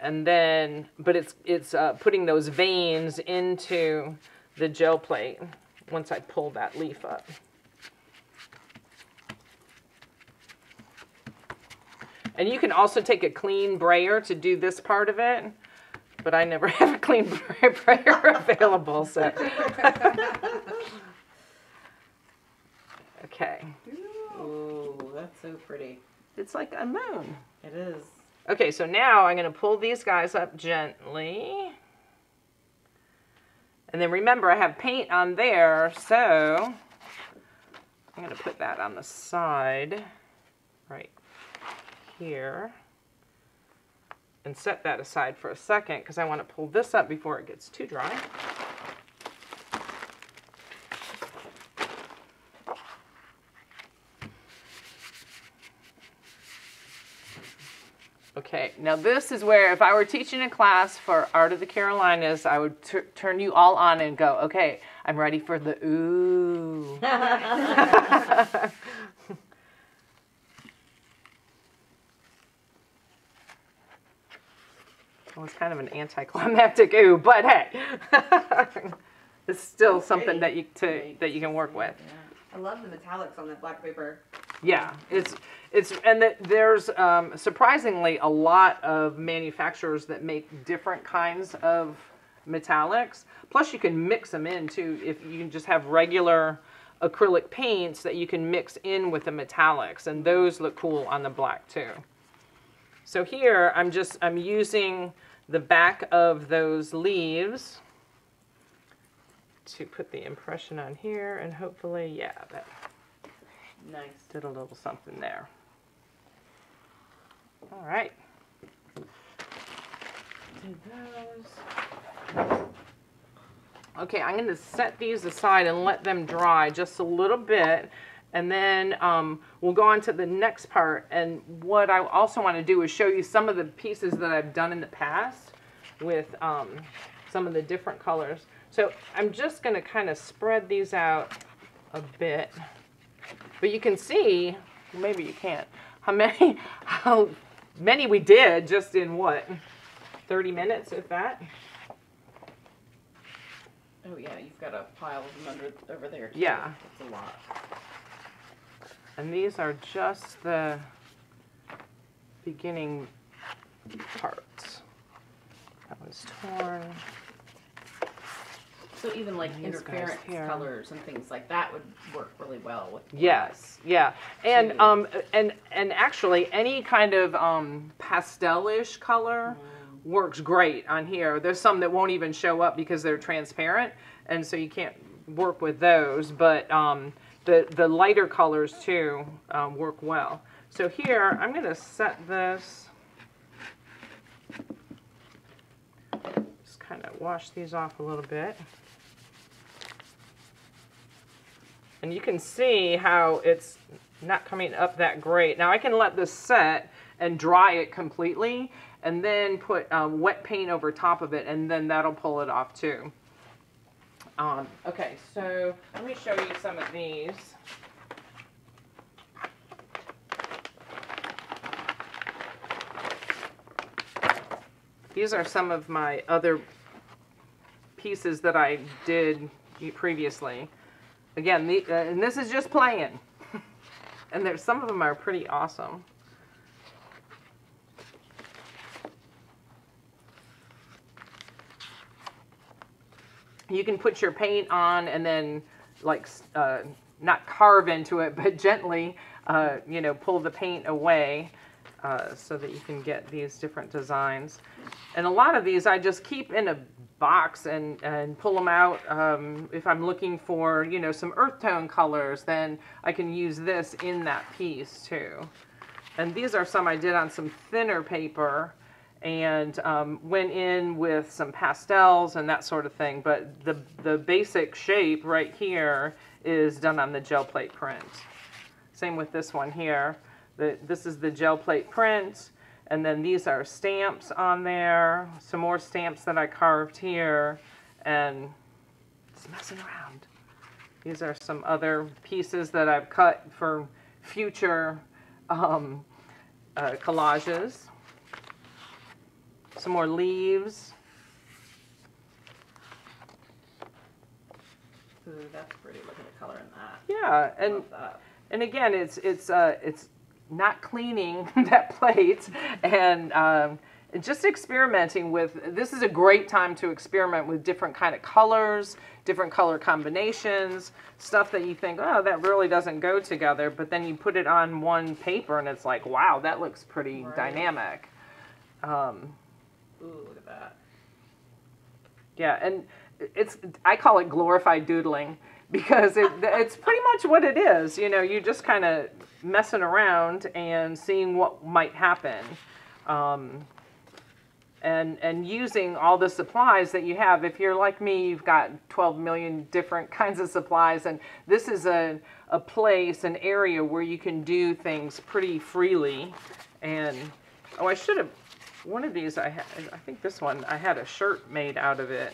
and then but it's it's uh, putting those veins into the gel plate once I pull that leaf up. And you can also take a clean brayer to do this part of it, but I never have a clean brayer available, so. Okay. Ooh, that's so pretty. It's like a moon. It is. Okay, so now I'm going to pull these guys up gently. And then remember, I have paint on there, so I'm going to put that on the side right here and set that aside for a second because I want to pull this up before it gets too dry. Okay, now this is where if I were teaching a class for Art of the Carolinas, I would turn you all on and go, okay, I'm ready for the ooh. Well, it's kind of an anticlimactic ooh, but hey, it's still it's something that you to, that you can work with. Yeah. I love the metallics on that black paper. Yeah, it's it's and the, there's um, surprisingly a lot of manufacturers that make different kinds of metallics. Plus, you can mix them in too. If you can just have regular acrylic paints that you can mix in with the metallics, and those look cool on the black too. So here I'm just, I'm using the back of those leaves to put the impression on here, and hopefully, yeah, that nice. Did a little something there. All right. Did those. Okay, I'm going to set these aside and let them dry just a little bit. And then um, we'll go on to the next part. And what I also want to do is show you some of the pieces that I've done in the past with um, some of the different colors. So I'm just going to kind of spread these out a bit. But you can see, well, maybe you can't, how many, how many we did just in what, thirty minutes if that? Oh yeah, you've got a pile of them under, over there too. Yeah. That's a lot. And these are just the beginning parts. That one's torn. So even like these interference colors and things like that would work really well with. Yes, yeah, and um, and and actually any kind of um, pastelish color mm. works great on here. There's some that won't even show up because they're transparent, and so you can't work with those. But um. The, the lighter colors, too, um, work well. So here, I'm going to set this. Just kind of wash these off a little bit. And you can see how it's not coming up that great. Now, I can let this set and dry it completely, and then put um, wet paint over top of it, and then that'll pull it off, too. Um, okay, so let me show you some of these. These are some of my other pieces that I did previously. Again, the, uh, and this is just playing. And there's, some of them are pretty awesome. you can put your paint on and then like uh, not carve into it, but gently, uh, you know, pull the paint away uh, so that you can get these different designs. And a lot of these I just keep in a box and, and pull them out. Um, if I'm looking for, you know, some earth tone colors, then I can use this in that piece too. And these are some I did on some thinner paper and um, went in with some pastels and that sort of thing. But the, the basic shape right here is done on the gel plate print. Same with this one here. The, this is the gel plate print. And then these are stamps on there, some more stamps that I carved here, and just messing around. These are some other pieces that I've cut for future um, uh, collages. Some more leaves. Ooh, that's pretty. Look at the color in that. Yeah, and that. and again, it's it's uh, it's. not cleaning that plate and um, just experimenting with, this is a great time to experiment with different kind of colors, different color combinations, stuff that you think, oh, that really doesn't go together, but then you put it on one paper and it's like, wow, that looks pretty right. dynamic. Um, Ooh, look at that. Yeah, and it's, I call it glorified doodling. Because it, it's pretty much what it is, you know, you're just kind of messing around and seeing what might happen. Um, and, and using all the supplies that you have. If you're like me, you've got twelve million different kinds of supplies, and this is a, a place, an area where you can do things pretty freely. And, oh, I should have, one of these, I, ha I think this one, I had a shirt made out of it.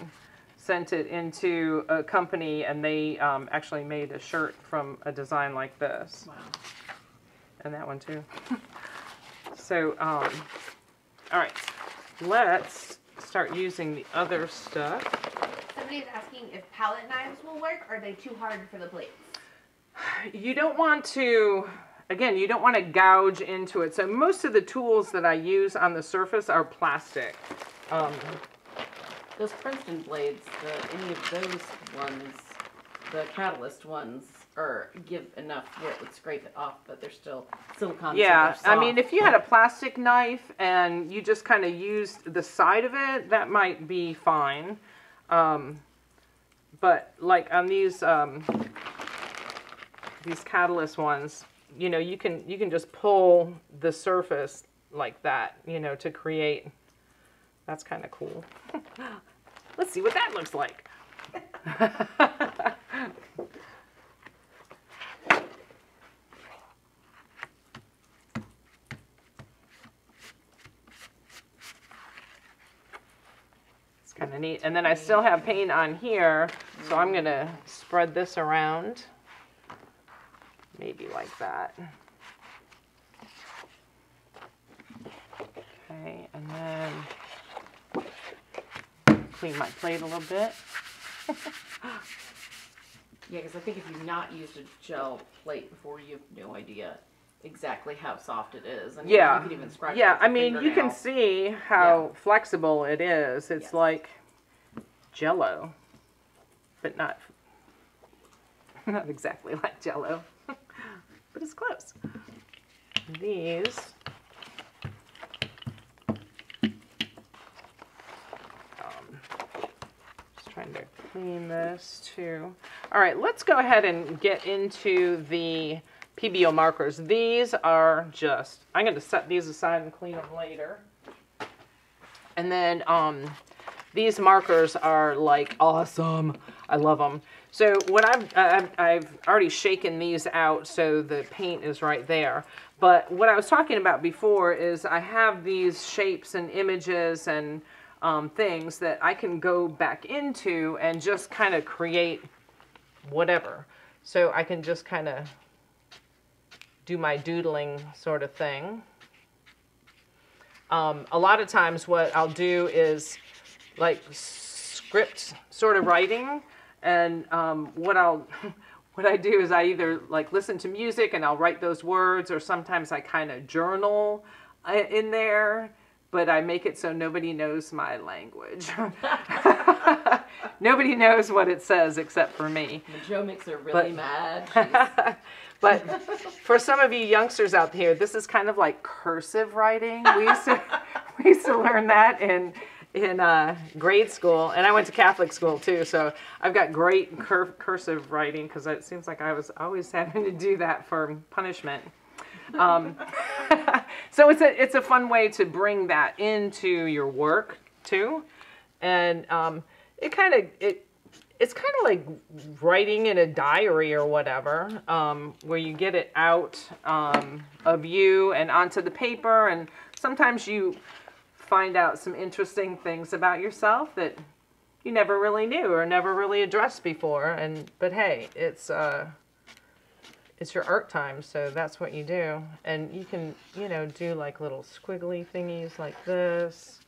Sent it into a company, and they um, actually made a shirt from a design like this. Wow. And that one too. So, um, all right, let's start using the other stuff. Somebody's asking if palette knives will work, or are they too hard for the plates? You don't want to, again, you don't want to gouge into it. So most of the tools that I use on the surface are plastic. Um, Those Princeton blades, the, any of those ones, the Catalyst ones, are give enough where it would scrape it off, but they're still silicone. Yeah, I mean, if you had a plastic knife and you just kind of used the side of it, that might be fine. Um, but like on these um, these Catalyst ones, you know, you can you can just pull the surface like that, you know, to create. That's kind of cool. Let's see what that looks like. It's kind of neat. And then I still have paint on here, so I'm going to spread this around. Maybe like that. Okay, and then clean my plate a little bit. Yeah, because I think if you've not used a gel plate before, you have no idea exactly how soft it is. And yeah. You can even scratch yeah, I mean, you can see how yeah. flexible it is. It's yes. like Jell-O, but not not exactly like Jell-O, but it's close. These. Trying to clean this too. All right, let's go ahead and get into the P B O markers. These are just, I'm going to set these aside and clean them later. And then um, these markers are like awesome. I love them. So what I've, I've, I've already shaken these out so the paint is right there. But what I was talking about before is I have these shapes and images and Um, things that I can go back into and just kind of create whatever. So I can just kind of do my doodling sort of thing. Um, a lot of times what I'll do is like script sort of writing, and um, what I'll what I do is I either like listen to music and I'll write those words, or sometimes I kind of journal in there. But I make it so nobody knows my language. Nobody knows what it says except for me. Joe makes her really but, mad. But for some of you youngsters out here, this is kind of like cursive writing. We used to, we used to learn that in in uh, grade school, and I went to Catholic school too, so I've got great cur cursive writing because it seems like I was always having to do that for punishment. Um, so it's a it's a fun way to bring that into your work too, and um, it kind of it it's kind of like writing in a diary or whatever, um, where you get it out um, of you and onto the paper, and sometimes you find out some interesting things about yourself that you never really knew or never really addressed before. And but hey, it's uh, it's your art time, so that's what you do. And you can, you know, do like little squiggly thingies like this.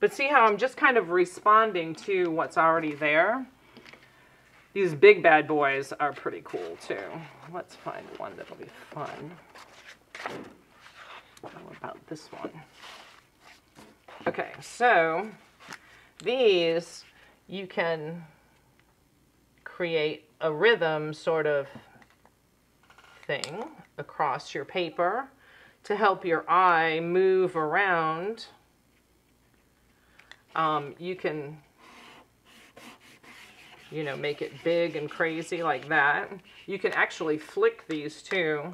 But see how I'm just kind of responding to what's already there? These big bad boys are pretty cool too. Let's find one that'll be fun. How about this one? Okay, so these you can create a rhythm sort of thing across your paper to help your eye move around. Um, you can, you know, make it big and crazy like that. You can actually flick these too.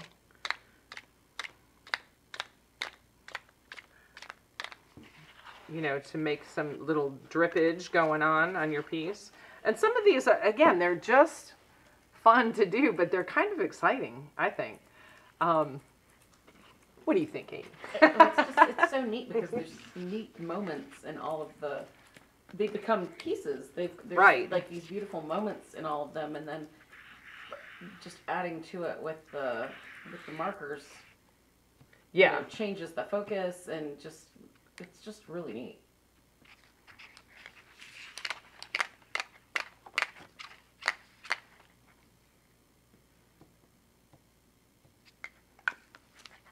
You know, to make some little drippage going on on your piece. And some of these, again, they're just fun to do, but they're kind of exciting, I think. Um, what are you thinking? It's, just, it's so neat because there's neat moments in all of the, they become pieces. They've, there's right. like these beautiful moments in all of them, and then just adding to it with the, with the markers. Yeah. You know, changes the focus and just, it's just really neat.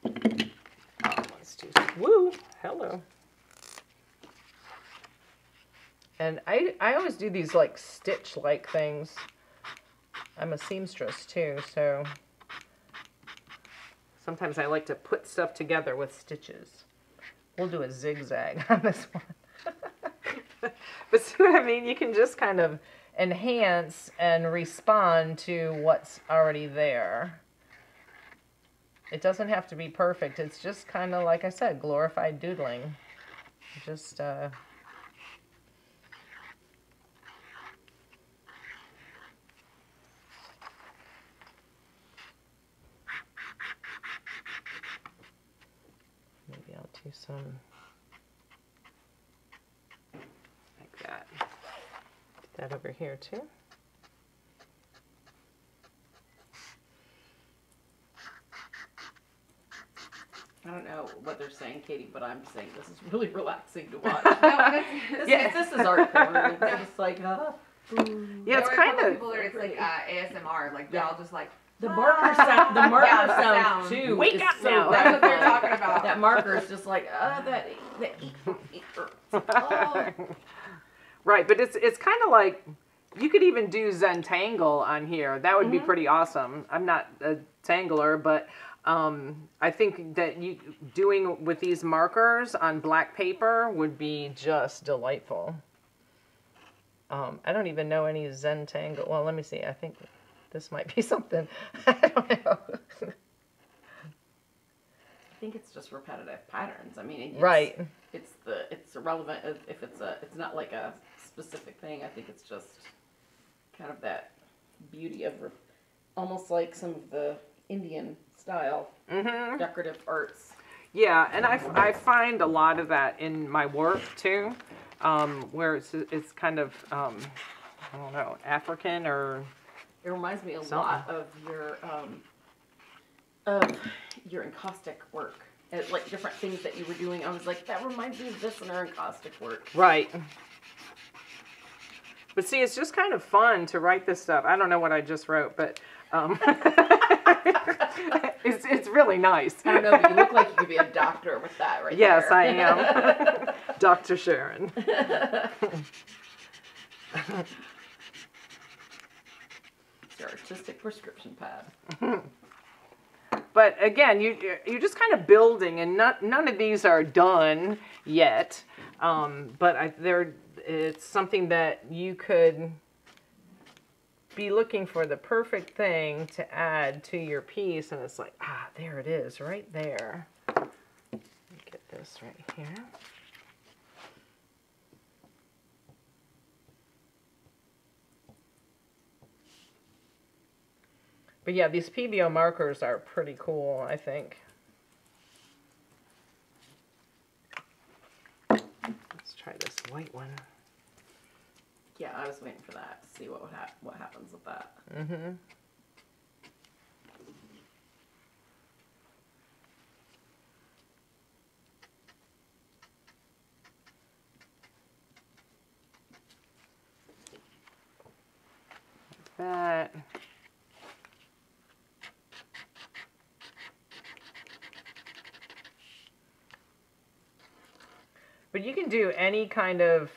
Oh, let's do this. Woo! Hello. And I I always do these like stitch-like things. I'm a seamstress too, so sometimes I like to put stuff together with stitches. We'll do a zigzag on this one. But see what I mean? You can just kind of enhance and respond to what's already there. It doesn't have to be perfect. It's just kind of, like I said, glorified doodling. Just, uh... some like that. Put that over here too. I don't know what they're saying, Katie, but I'm saying this is really relaxing to watch. No, this, yeah. this, this is art porn. It's just like, huh? Ooh. Yeah, it's kind of people that it's like uh, A S M R, like they're yeah. all just like. The marker sound, the marker yeah, the sound, sound too. Wake up so now. That's what they're talking about. That marker is just like, oh, that, that e e oh. Right, but it's it's kind of like you could even do Zentangle on here. That would mm-hmm. be pretty awesome. I'm not a tangler, but um, I think that you doing with these markers on black paper would be just delightful. Um, I don't even know any Zentangle. Well, let me see. I think. This might be something. I don't know. I think it's just repetitive patterns. I mean, it's, right? It's the it's irrelevant if it's a it's not like a specific thing. I think it's just kind of that beauty of almost like some of the Indian style mm-hmm. decorative arts. Yeah, and I, I find a lot of that in my work too, um, where it's it's kind of um, I don't know African or. It reminds me a Something. lot of your um, of your encaustic work, and, like different things that you were doing. I was like, that reminds me of this in our encaustic work. Right. But see, it's just kind of fun to write this stuff. I don't know what I just wrote, but um, it's it's really nice. I don't know, but you look like you could be a doctor with that, right? Yes, there. I am, Doctor Sharon. It's your artistic prescription pad. But again, you, you're just kind of building, and not, none of these are done yet. Um, but I, they're, it's something that you could be looking for the perfect thing to add to your piece, and it's like, ah, there it is, right there. Let me get this right here. But yeah, these P B O markers are pretty cool, I think. Let's try this white one. Yeah, I was waiting for that to see what would ha what happens with that. Mm-hmm. Like that. But you can do any kind of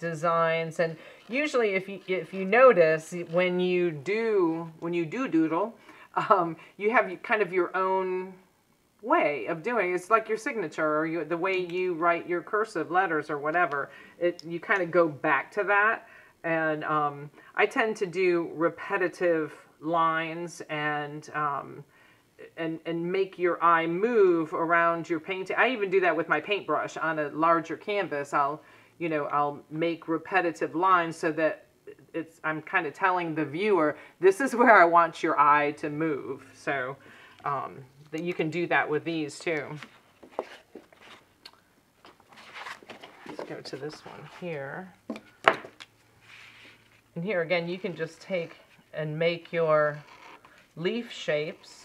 designs, and usually if you if you notice, when you do when you do doodle, um, you have kind of your own way of doing it. It's like your signature, or you, the way you write your cursive letters or whatever. It you kind of go back to that, and um, I tend to do repetitive lines and. Um, And, and make your eye move around your painting. I even do that with my paintbrush on a larger canvas. I'll, you know, I'll make repetitive lines so that it's, I'm kind of telling the viewer, this is where I want your eye to move. So um, that you can do that with these too. Let's go to this one here. And here again, you can just take and make your leaf shapes.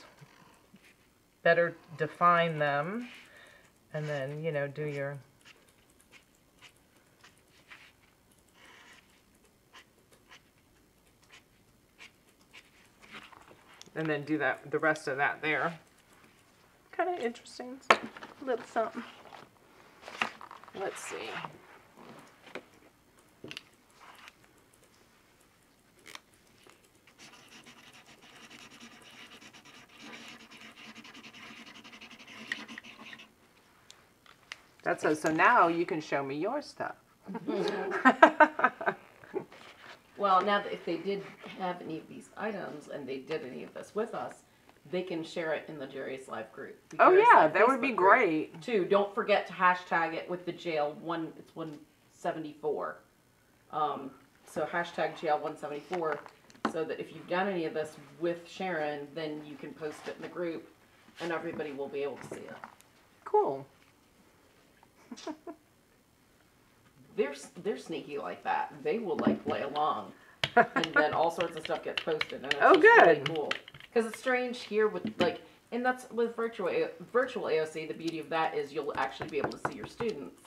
Better define them, and then, you know, do your and then do that the rest of that there. Kind of interesting, a little something. Let's see. That says, so now you can show me your stuff. Well, now if they did have any of these items and they did any of this with us, they can share it in the Jerry's Live group. Oh yeah, that would be great. Too. Don't forget to hashtag it with the jail one. It's one seventy-four. Um, so hashtag jail one seventy-four, so that if you've done any of this with Sharon, then you can post it in the group, and everybody will be able to see it. Cool. they're they're sneaky like that. They will like play along, and then all sorts of stuff gets posted. And it's oh, good. Really cool. Because it's strange here with like, and that's with virtual virtual A O C. The beauty of that is you'll actually be able to see your students,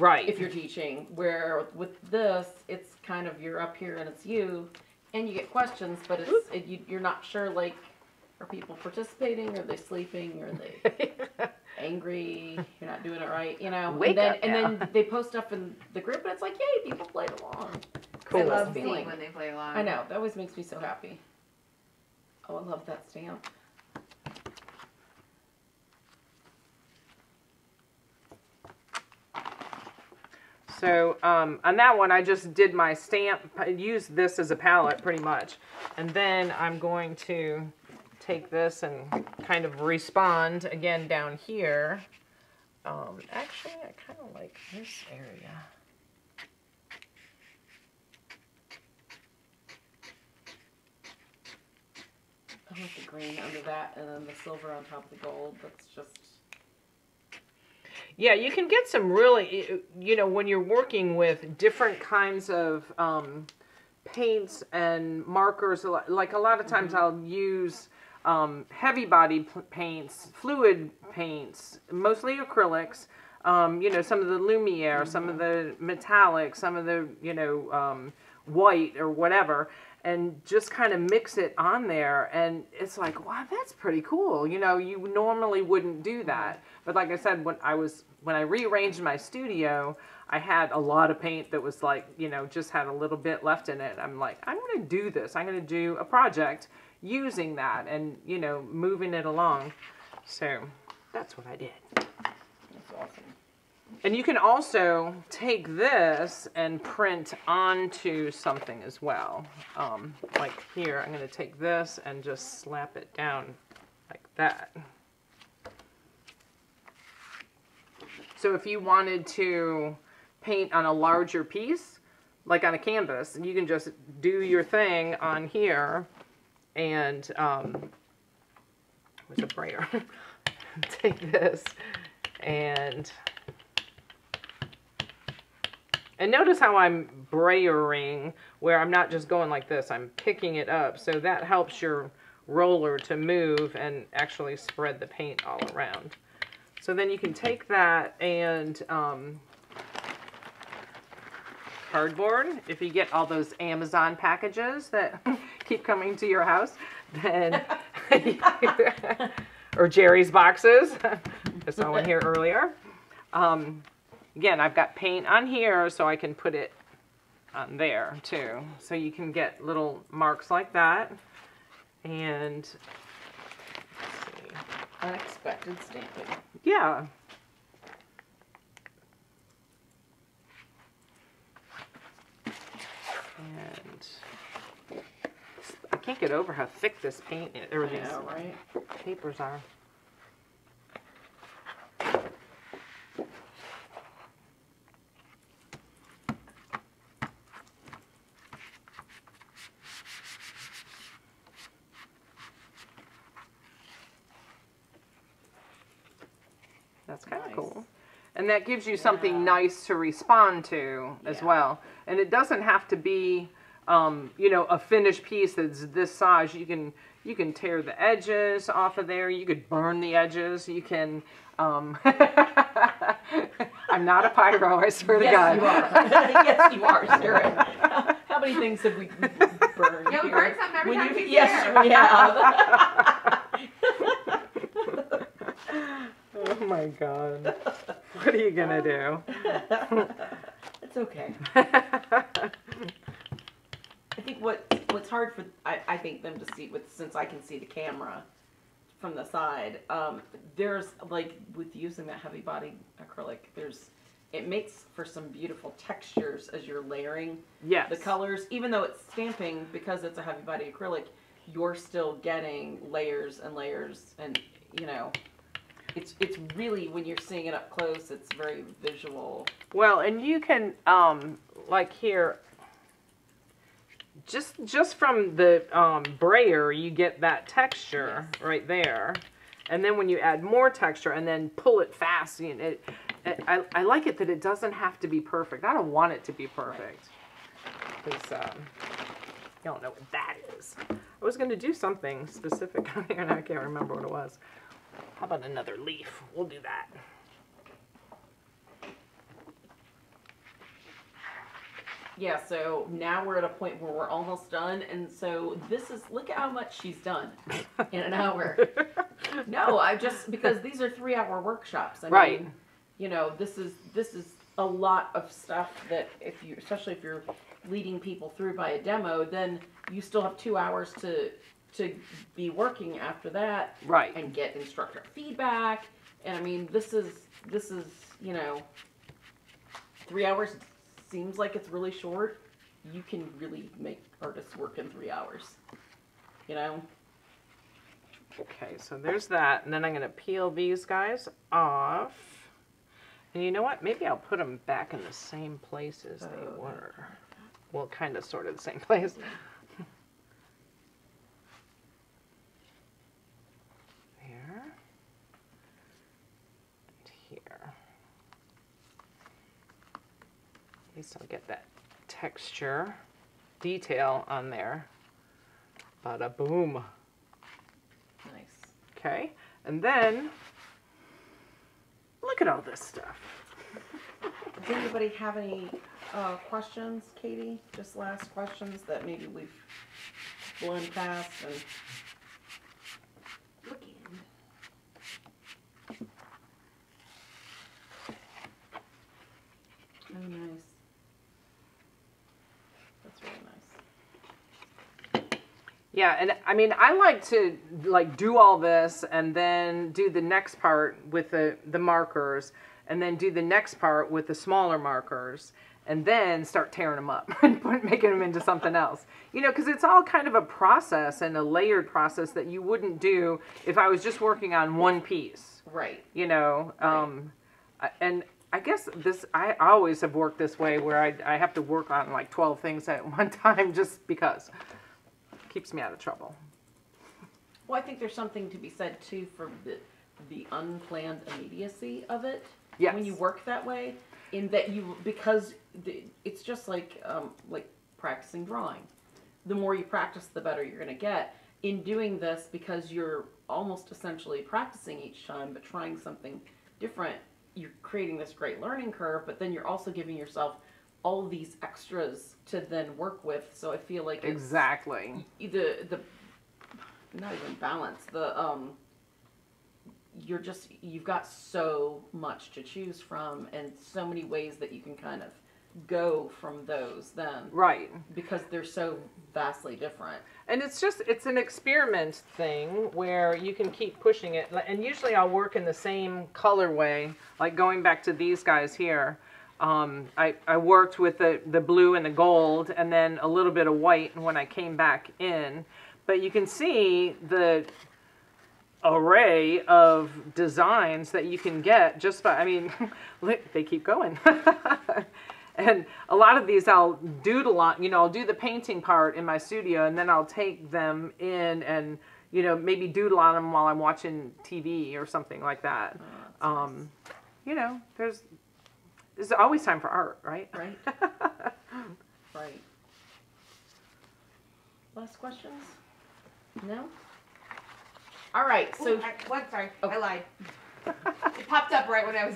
right? If you're teaching, where with this, it's kind of you're up here and it's you, and you get questions, but it's it, you, you're not sure like, are people participating? Are they sleeping? Are they? Angry, you're not doing it right, you know. Wake and then, up now. And then they post up in the group, and it's like, yay, people played along. Cool. I love feeling when they play along. I know, that always makes me so happy. Oh, I love that stamp. So um, on that one, I just did my stamp, used this as a palette pretty much, and then I'm going to take this and kind of respond again down here. Um, actually, I kind of like this area. I want the green under that, and then the silver on top of the gold. That's just... Yeah, you can get some really, you know, when you're working with different kinds of um, paints and markers, like a lot of times mm-hmm. I'll use... Um, heavy body paints, fluid paints, mostly acrylics, um, you know, some of the Lumiere, mm-hmm. some of the metallic, some of the, you know, um, white or whatever, and just kind of mix it on there. And it's like, wow, that's pretty cool. You know, you normally wouldn't do that. But like I said, when I was, when I rearranged my studio, I had a lot of paint that was like, you know, just had a little bit left in it. I'm like, I'm going to do this. I'm going to do a project using that and, you know, moving it along. So that's what I did. That's awesome. And you can also take this and print onto something as well. Um, like here, I'm going to take this and just slap it down like that. So if you wanted to paint on a larger piece, like on a canvas, you can just do your thing on here and, um, where's the brayer? Take this and... And notice how I'm brayering, where I'm not just going like this, I'm picking it up. So that helps your roller to move and actually spread the paint all around. So then you can take that and um, cardboard. If you get all those Amazon packages that keep coming to your house, then or Jerry's boxes. I saw one here earlier. Um, Again, I've got paint on here, so I can put it on there too. So you can get little marks like that. And let's see. Unexpected stamping. Yeah. And I can't get over how thick this paint is. Or these yeah, right? papers are. That's kind of nice. Cool. And that gives you something yeah. nice to respond to as yeah. well. And it doesn't have to be, um, you know, a finished piece that's this size. You can you can tear the edges off of there. You could burn the edges. You can... Um, I'm not a pyro, I swear yes, to God. Yes, you are. Yes, you are, Sarah. How many things have we burned yeah, we burn something every when time you, Yes, there. We have. Oh my God. What are you going to do? It's okay. I think what what's hard for, I, I think them to see, with, since I can see the camera from the side, um, there's like with using that heavy body acrylic, there's, it makes for some beautiful textures as you're layering yes. the colors, even though it's stamping because it's a heavy body acrylic, you're still getting layers and layers and, you know, It's, it's really, when you're seeing it up close, it's very visual. Well, and you can, um, like here, just just from the um, brayer, you get that texture yes. right there. And then when you add more texture and then pull it fast, you know, it, it, I, I like it that it doesn't have to be perfect. I don't want it to be perfect. Because right. um, you don't know what that is. I was going to do something specific on here, and I can't remember what it was. How about another leaf? We'll do that. Yeah, so now we're at a point where we're almost done. And so this is, look at how much she's done in an hour. No, I just, because these are three hour workshops. I right. mean, you know, this is, this is a lot of stuff that if you, especially if you're leading people through by a demo, then you still have two hours to... to be working after that right. and get instructor feedback. And I mean, this is, this is, you know, three hours seems like it's really short. You can really make artists work in three hours, you know? Okay, so there's that. And then I'm going to peel these guys off. And you know what? Maybe I'll put them back in the same place as oh, they were. Well, kind of sort of the same place. At least I'll get that texture detail on there. Bada boom. Nice. Okay, and then look at all this stuff. Does anybody have any uh, questions, Katie? Just last questions that maybe we've blown past and looking. I Yeah, and I mean, I like to like do all this and then do the next part with the, the markers, and then do the next part with the smaller markers, and then start tearing them up and put, making them into something else. You know, because it's all kind of a process and a layered process that you wouldn't do if I was just working on one piece. Right. You know, um, right. and I guess this, I always have worked this way where I, I have to work on like twelve things at one time just because. Keeps me out of trouble. Well, I think there's something to be said too for the, the unplanned immediacy of it. Yes. When you work that way, in that you, because it's just like um, like practicing drawing. The more you practice, the better you're going to get in doing this, because you're almost essentially practicing each time, but trying something different. You're creating this great learning curve, but then you're also giving yourself all these extras to then work with, so I feel like it's exactly the the not even balance. The um, you're just you've got so much to choose from, and so many ways that you can kind of go from those. Then right, because they're so vastly different. And it's just it's an experiment thing where you can keep pushing it. And usually I'll work in the same colorway, like going back to these guys here. Um, I, I worked with the, the blue and the gold and then a little bit of white when I came back in. But you can see the array of designs that you can get just by, I mean, they keep going. And a lot of these I'll doodle on, you know, I'll do the painting part in my studio and then I'll take them in and, you know, maybe doodle on them while I'm watching T V or something like that. Oh, um, nice. You know, there's... There's always time for art, right? Right. Right. Last questions? No? All right, so... Ooh, I, well, sorry, oh. I lied. It popped up right when I was...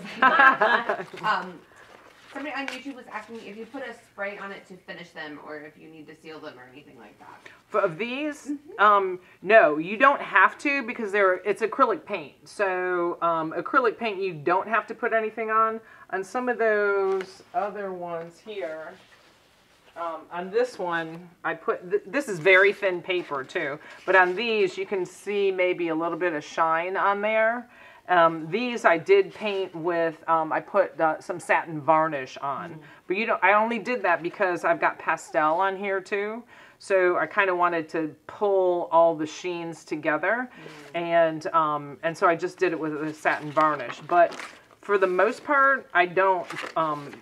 um, somebody on YouTube was asking me if you put a spray on it to finish them or if you need to seal them or anything like that. For these? Mm-hmm. um, no, you don't have to, because they're, it's acrylic paint. So um, acrylic paint, you don't have to put anything on. On some of those other ones here, um, on this one, I put, th this is very thin paper too, but on these you can see maybe a little bit of shine on there. Um, these I did paint with, um, I put uh, some satin varnish on, mm. But you know, I only did that because I've got pastel on here too. So I kind of wanted to pull all the sheens together. Mm. And, um, and so I just did it with a satin varnish, but for the most part, I don't, um,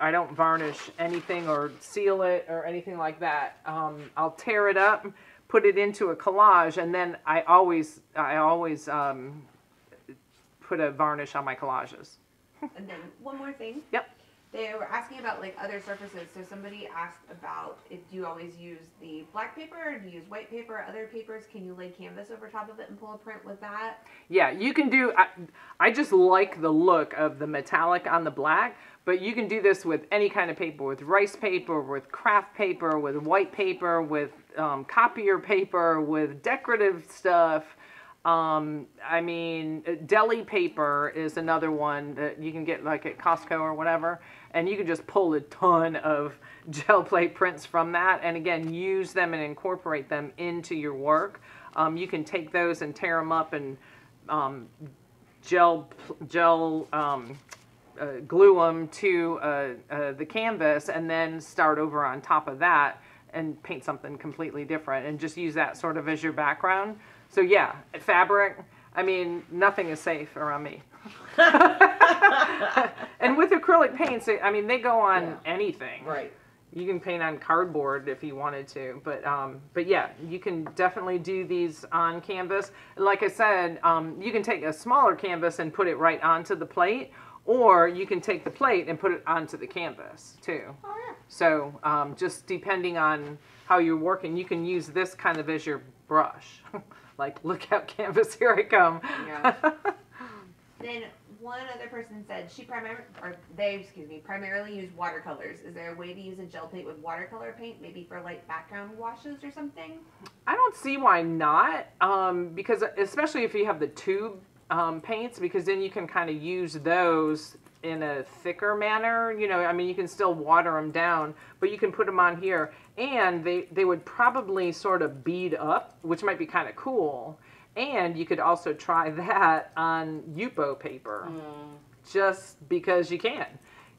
I don't varnish anything or seal it or anything like that. Um, I'll tear it up, put it into a collage, and then I always, I always um, put a varnish on my collages. And then one more thing. Yep. They were asking about like other surfaces. So somebody asked about, if do you always use the black paper or do you use white paper, other papers? Can you lay canvas over top of it and pull a print with that? Yeah, you can do, I, I just like the look of the metallic on the black, but you can do this with any kind of paper, with rice paper, with craft paper, with white paper, with um, copier paper, with decorative stuff. Um, I mean, deli paper is another one that you can get like at Costco or whatever, and you can just pull a ton of gel plate prints from that, and again, use them and incorporate them into your work. Um, you can take those and tear them up and um, gel, gel um, uh, glue them to uh, uh, the canvas, and then start over on top of that and paint something completely different, and just use that sort of as your background. So yeah, fabric, I mean, nothing is safe around me. And with acrylic paints, I mean, they go on yeah. anything. Right. You can paint on cardboard if you wanted to, but um, but yeah, you can definitely do these on canvas. Like I said, um, you can take a smaller canvas and put it right onto the plate, or you can take the plate and put it onto the canvas too. Oh, yeah. So um, just depending on how you're working, you can use this kind of as your brush. Like, look out, canvas, here I come. Yeah. Then one other person said she primarily, or they, excuse me, primarily use watercolors. Is there a way to use a gel plate with watercolor paint, maybe for light background washes or something? I don't see why not, um, because especially if you have the tube um, paints, because then you can kind of use those in a thicker manner. You know, I mean, you can still water them down, but you can put them on here, and they, they would probably sort of bead up, which might be kind of cool. And you could also try that on Yupo paper, mm. just because you can.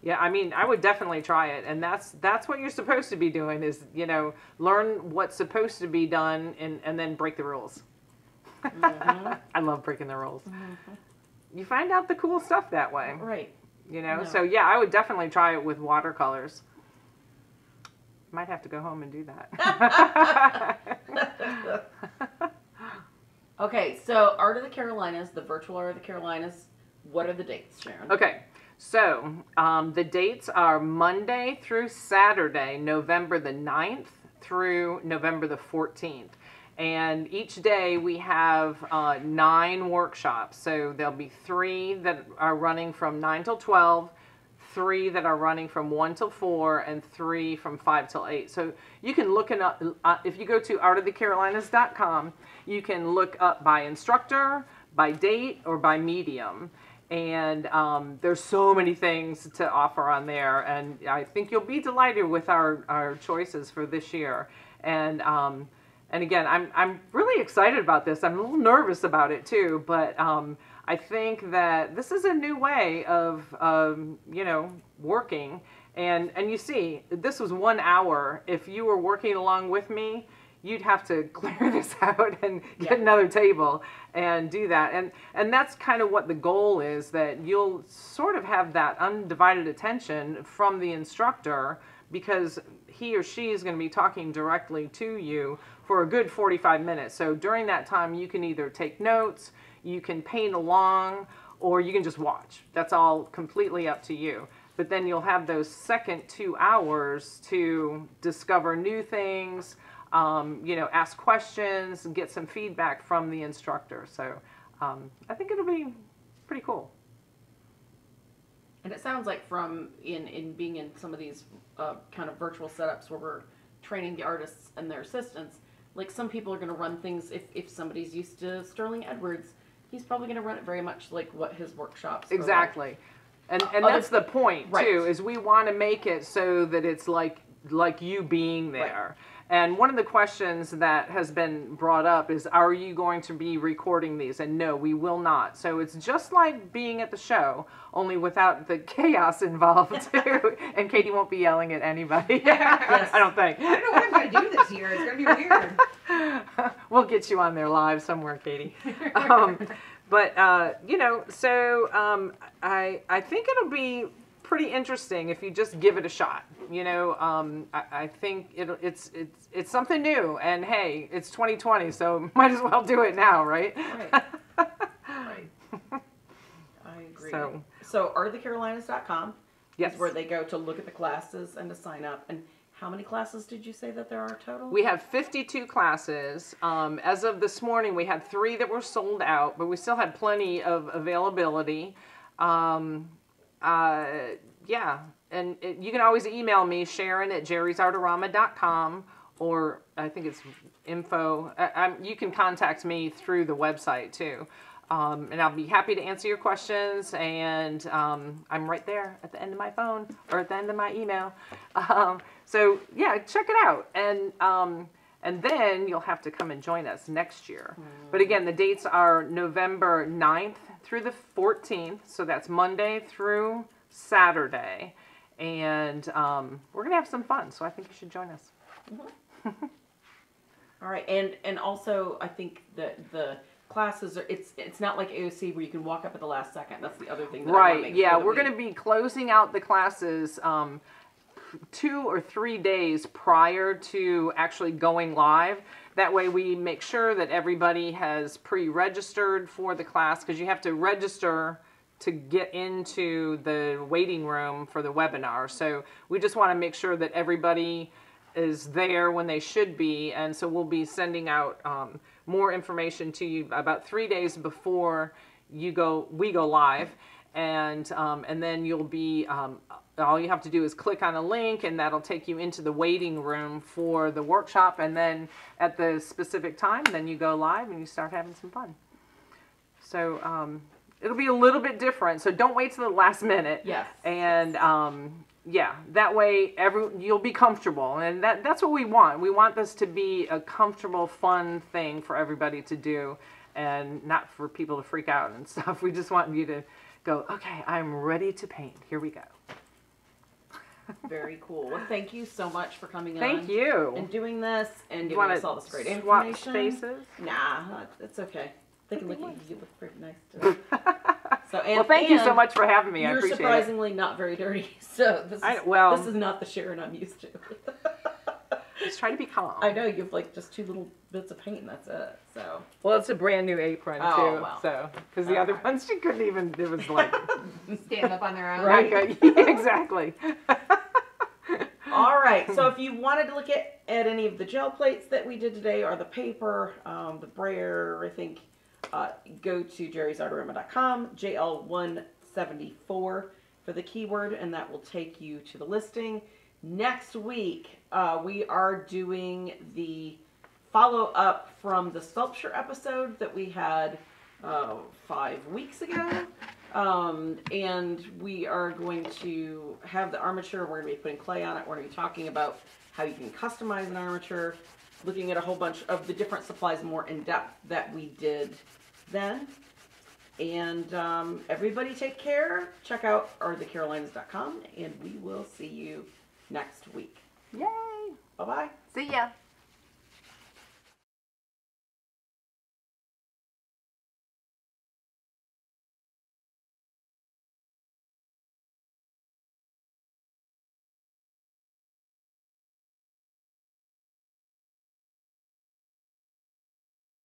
Yeah, I mean, I would definitely try it, and that's that's what you're supposed to be doing is, you know, learn what's supposed to be done and, and then break the rules. Mm-hmm. I love breaking the rules. Mm-hmm. You find out the cool stuff that way. Right. You know, no. so yeah, I would definitely try it with watercolors. Might have to go home and do that. Okay, so Art of the Carolinas, the virtual Art of the Carolinas, what are the dates, Sharon? Okay, so um, the dates are Monday through Saturday, November the ninth through November the fourteenth. And each day we have uh, nine workshops. So there'll be three that are running from nine till twelve, three that are running from one till four, and three from five till eight. So you can look it up. Uh, if you go to art of the carolinas dot com, you can look up by instructor, by date, or by medium. And um, there's so many things to offer on there. And I think you'll be delighted with our, our choices for this year. And um, and again, I'm, I'm really excited about this. I'm a little nervous about it too, but um, I think that this is a new way of, um, you know, working. And, and you see, this was one hour. If you were working along with me, you'd have to clear this out and get yeah. another table and do that. And, and that's kind of what the goal is, that you'll sort of have that undivided attention from the instructor, because he or she is going to be talking directly to you for a good forty-five minutes. So during that time, you can either take notes, you can paint along, or you can just watch. That's all completely up to you. But then you'll have those second two hours to discover new things, Um, you know, ask questions and get some feedback from the instructor. So um, I think it'll be pretty cool. And it sounds like from in, in being in some of these uh, kind of virtual setups where we're training the artists and their assistants, like some people are going to run things, if, if somebody's used to Sterling Edwards, he's probably going to run it very much like what his workshops are. Exactly. Like. And, and that's the point, right. too, is we want to make it so that it's like, like you being there. Right. And one of the questions that has been brought up is, are you going to be recording these? And no, we will not. So it's just like being at the show, only without the chaos involved, too. And Katie won't be yelling at anybody. Yes. I don't think. I don't know what I'm going to do this year. It's going to be weird. We'll get you on there live somewhere, Katie. Um, but, uh, you know, so um, I, I think it'll be pretty interesting if you just give it a shot. You know, um, I, I think it, it's it's it's something new, and hey, it's twenty twenty, so might as well do it now, right? Right. Right. I agree. So, so art of the carolinas dot com yes. is where they go to look at the classes and to sign up. And how many classes did you say that there are total? We have fifty-two classes. Um, as of this morning, we had three that were sold out, but we still had plenty of availability. Um, uh, yeah. And it, you can always email me, Sharon at jerry's artarama dot com, or I think it's info. I, I'm, you can contact me through the website, too. Um, and I'll be happy to answer your questions. And um, I'm right there at the end of my phone or at the end of my email. Um, so, yeah, check it out. And, um, and then you'll have to come and join us next year. Mm. But, again, the dates are November ninth through the fourteenth. So that's Monday through Saturday. And um, we're going to have some fun, so I think you should join us. Mm-hmm. All right, and and also I think that the classes are, it's it's not like A O C where you can walk up at the last second. That's the other thing. That right, I make yeah, we're we... going to be closing out the classes um, two or three days prior to actually going live. That way we make sure that everybody has pre-registered for the class, because you have to register to get into the waiting room for the webinar. So we just want to make sure that everybody is there when they should be. And so we'll be sending out um, more information to you about three days before you go, we go live. And, um, and then you'll be, um, all you have to do is click on a link, and that'll take you into the waiting room for the workshop. And then at the specific time, then you go live and you start having some fun. So, um, it'll be a little bit different. So don't wait till the last minute. Yes. And um, yeah, that way every you'll be comfortable, and that that's what we want. We want this to be a comfortable, fun thing for everybody to do, and not for people to freak out and stuff. We just want you to go, okay, I'm ready to paint. Here we go. Very cool. Well, thank you so much for coming thank on. Thank you. And doing this and giving us all this great information. Swap spaces? Nah, it's okay. They can look at you. You look pretty nice today. So, and, well, thank and you so much for having me. I appreciate it. You're surprisingly not very dirty, so this is, I, well, this is not the Sharon I'm used to. Just try to be calm. I know, you have like just two little bits of paint and that's it. So. Well, it's a brand new apron too. Oh, wow. So, because the all other right. ones she couldn't even, it was like. Stand up on their own. Right. Right. Yeah, exactly. All right. So if you wanted to look at, at any of the gel plates that we did today or the paper, um, the brayer, I think, uh, go to jerry's artarama dot com, J L one seventy-four for the keyword, and that will take you to the listing. Next week, uh, we are doing the follow-up from the sculpture episode that we had uh, five weeks ago. Um, and we are going to have the armature. We're going to be putting clay on it. We're going to be talking about how you can customize an armature, looking at a whole bunch of the different supplies more in depth that we did then. And um, everybody take care. Check out art of the carolinas dot com, and we will see you next week. Yay! Bye-bye. See ya.